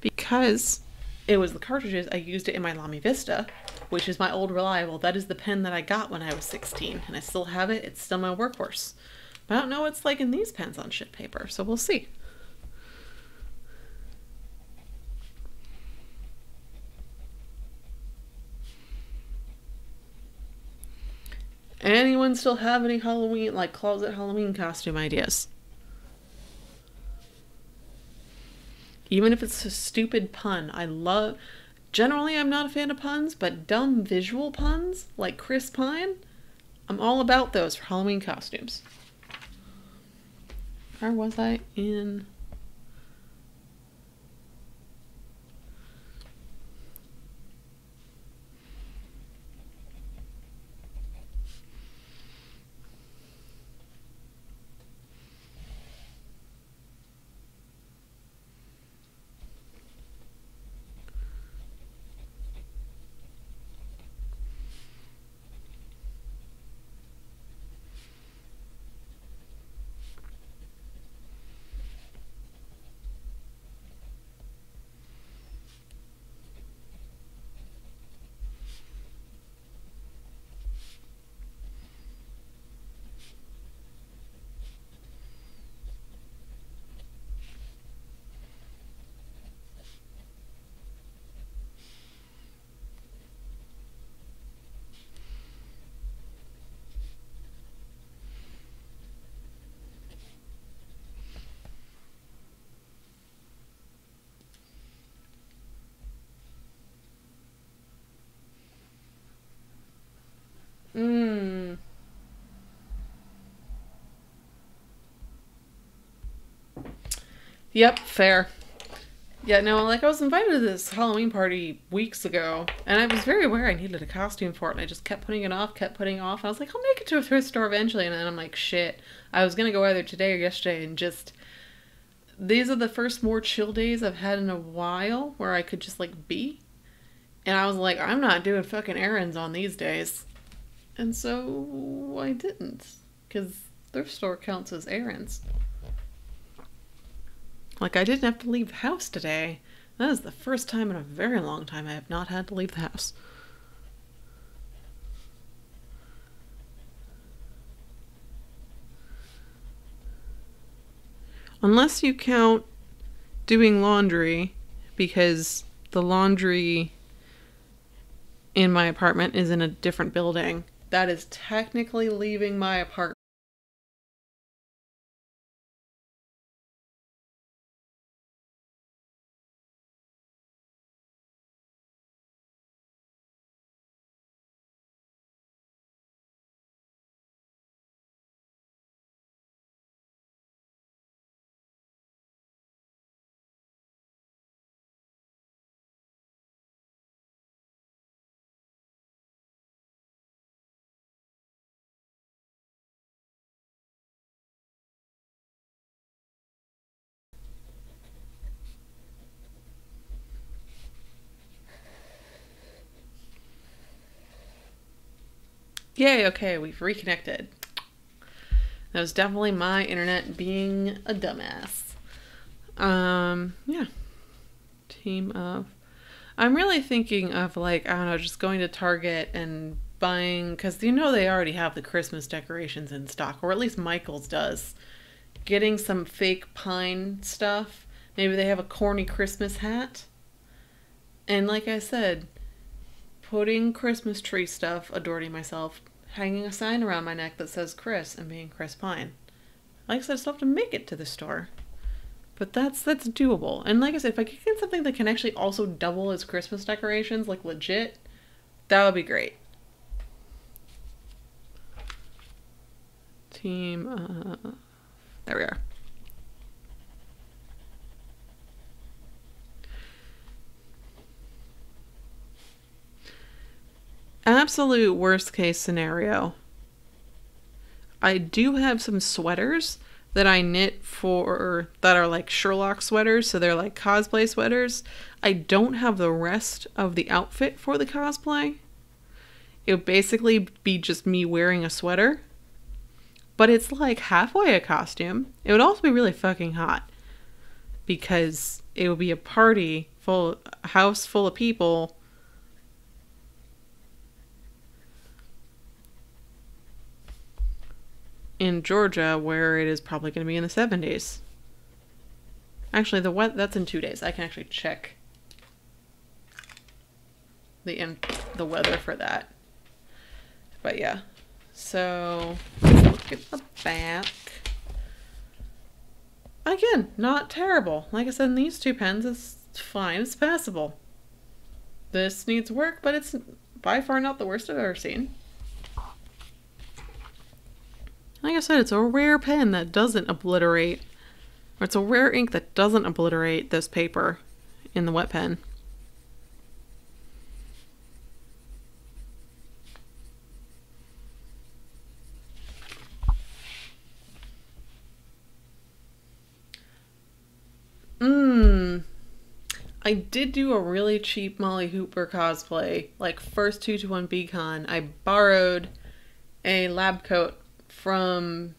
because it was the cartridges, I used it in my Lamy Vista, which is my old reliable. That is the pen that I got when I was 16, and I still have it. It's still my workhorse. But I don't know what it's like in these pens on shit paper, so we'll see. Anyone still have any Halloween, like closet Halloween costume ideas? Even if it's a stupid pun, I love, generally I'm not a fan of puns, but dumb visual puns like Chris Pine, I'm all about those for Halloween costumes. Where was I in? Yep, fair. Yeah, no, like I was invited to this Halloween party weeks ago, and I was very aware I needed a costume for it, and I just kept putting it off, and I was like, I'll make it to a thrift store eventually, and then I'm like, shit, I was gonna go either today or yesterday, and just, these are the first more chill days I've had in a while, where I could just, like, be, and I was like, I'm not doing fucking errands on these days, and so I didn't, because thrift store counts as errands. Like, I didn't have to leave the house today. That is the first time in a very long time I have not had to leave the house. Unless you count doing laundry, because the laundry in my apartment is in a different building. That is technically leaving my apartment. Yay, okay, we've reconnected. That was definitely my internet being a dumbass. Yeah. Team of... I'm really thinking of, like, I don't know, just going to Target and buying... Because, you know, they already have the Christmas decorations in stock. Or at least Michael's does. Getting some fake pine stuff. Maybe they have a corny Christmas hat. And like I said... Putting Christmas tree stuff, adorning myself, hanging a sign around my neck that says Chris and being Chris Pine. Like I said, I still have to make it to the store. But that's doable. And like I said, if I can get something that can actually also double as Christmas decorations, like legit, That would be great. Team, there we are. Absolute worst case scenario. I do have some sweaters that I knit for, that are like Sherlock sweaters, so they're like cosplay sweaters. I don't have the rest of the outfit for the cosplay. It would basically be just me wearing a sweater, but it's like halfway a costume. It would also be really fucking hot because it would be a party full, a house full of people. In Georgia, where it is probably going to be in the 70s. Actually, the weather, that's in 2 days. I can actually check the weather for that. But yeah, so let's look at the back. Again, not terrible. Like I said, in these two pens, it's fine. It's passable. This needs work, but it's by far not the worst I've ever seen. Like I said, it's a rare pen that doesn't obliterate, or it's a rare ink that doesn't obliterate this paper in the wet pen. I did do a really cheap Molly Hooper cosplay, like first 221Bcon. I borrowed a lab coat from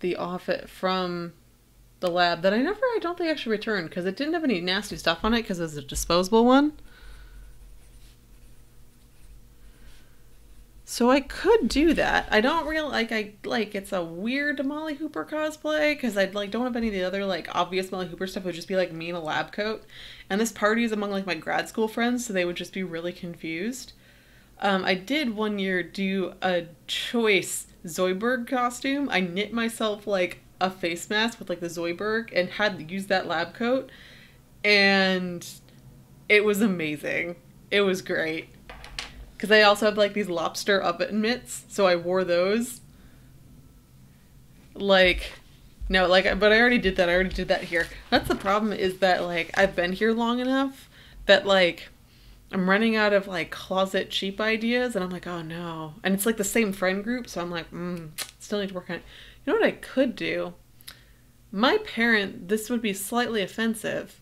the office, from the lab, that I don't think I actually returned because it didn't have any nasty stuff on it because it was a disposable one. So I could do that. I don't really like it's a weird Molly Hooper cosplay because I like don't have any of the other like obvious Molly Hooper stuff. It would just be like me in a lab coat, and this party is among like my grad school friends, so they would just be really confused. I did one year do a choice Zoidberg costume. I knit myself like a face mask with like the Zoidberg and had used that lab coat, and it was amazing. It was great because I also had like these lobster oven mitts, so I wore those. Like, no, like, but I already did that. I already did that here. That's the problem, is that like I've been here long enough that like I'm running out of like closet cheap ideas, and I'm like, oh no. And it's like the same friend group, so I'm like, still need to work on it. You know what I could do? My parent, this would be slightly offensive,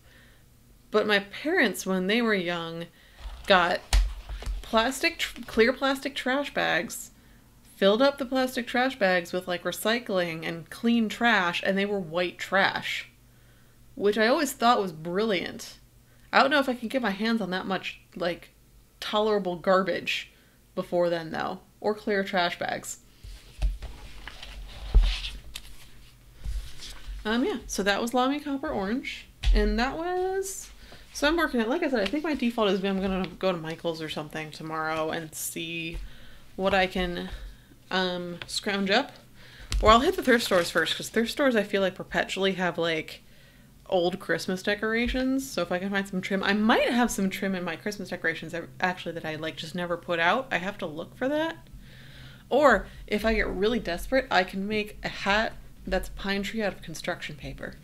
but my parents, when they were young, got plastic, clear plastic trash bags, filled up the plastic trash bags with like recycling and clean trash, and they were white trash, which I always thought was brilliant. I don't know if I can get my hands on that much, like, tolerable garbage before then, though. Or clear trash bags. Yeah, so that was Lamy Copper Orange. And that was... So I'm working it. Like I said, I think my default is I'm going to go to Michael's or something tomorrow and see what I can scrounge up. Or I'll hit the thrift stores first, because thrift stores I feel like perpetually have, like, old Christmas decorations. So if I can find some trim, I might have some trim in my Christmas decorations actually that I like just never put out. I have to look for that. Or if I get really desperate, I can make a hat that's a pine tree out of construction paper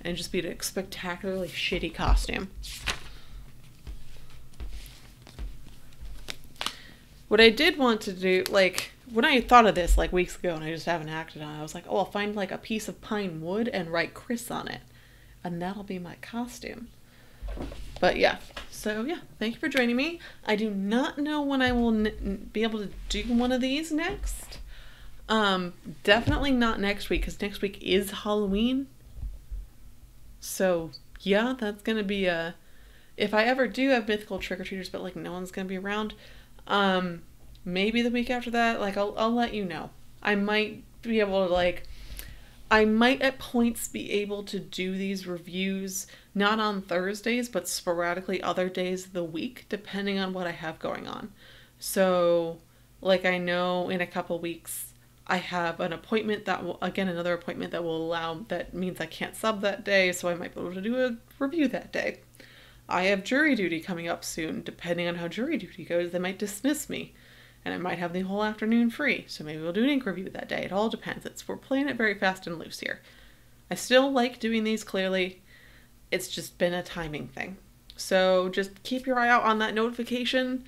and just be a spectacularly shitty costume. What I did want to do, like when I thought of this like weeks ago and I just haven't acted on it, I was like, oh, I'll find like a piece of pine wood and write Chris on it, and that'll be my costume. But yeah, so yeah, thank you for joining me. I do not know when I will be able to do one of these next. Definitely not next week, because next week is Halloween. So yeah, that's going to be a, if I ever do have mythical trick-or-treaters, but like no one's going to be around, maybe the week after that, like I'll let you know. I might be able to like, I might at points be able to do these reviews, not on Thursdays, but sporadically other days of the week, depending on what I have going on. So like I know in a couple weeks, I have an appointment that will, again, another appointment that will allow, that means I can't sub that day. So I might be able to do a review that day. I have jury duty coming up soon. Depending on how jury duty goes, they might dismiss me, and I might have the whole afternoon free, so maybe we'll do an ink review that day. It all depends. We're playing it very fast and loose here. I still like doing these, clearly. It's just been a timing thing. So just keep your eye out on that notification.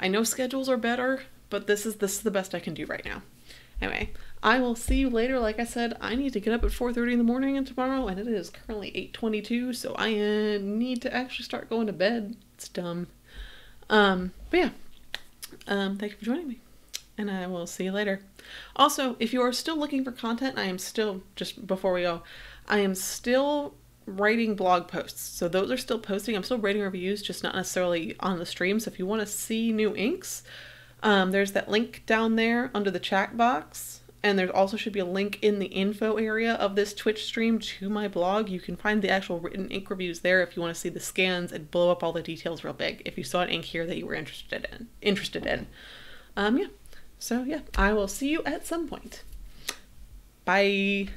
I know schedules are better, but this is the best I can do right now. Anyway, I will see you later. Like I said, I need to get up at 4:30 in the morning tomorrow, and it is currently 8:22, so I need to actually start going to bed. It's dumb. But yeah. Thank you for joining me, and I will see you later. Also, if you are still looking for content, I am still, just before we go, I am still writing blog posts. So those are still posting. I'm still writing reviews, just not necessarily on the stream. So if you want to see new inks, there's that link down there under the chat box. And there also should be a link in the info area of this Twitch stream to my blog. You can find the actual written ink reviews there if you want to see the scans and blow up all the details real big if you saw an ink here that you were interested in. Yeah. So yeah, I will see you at some point. Bye.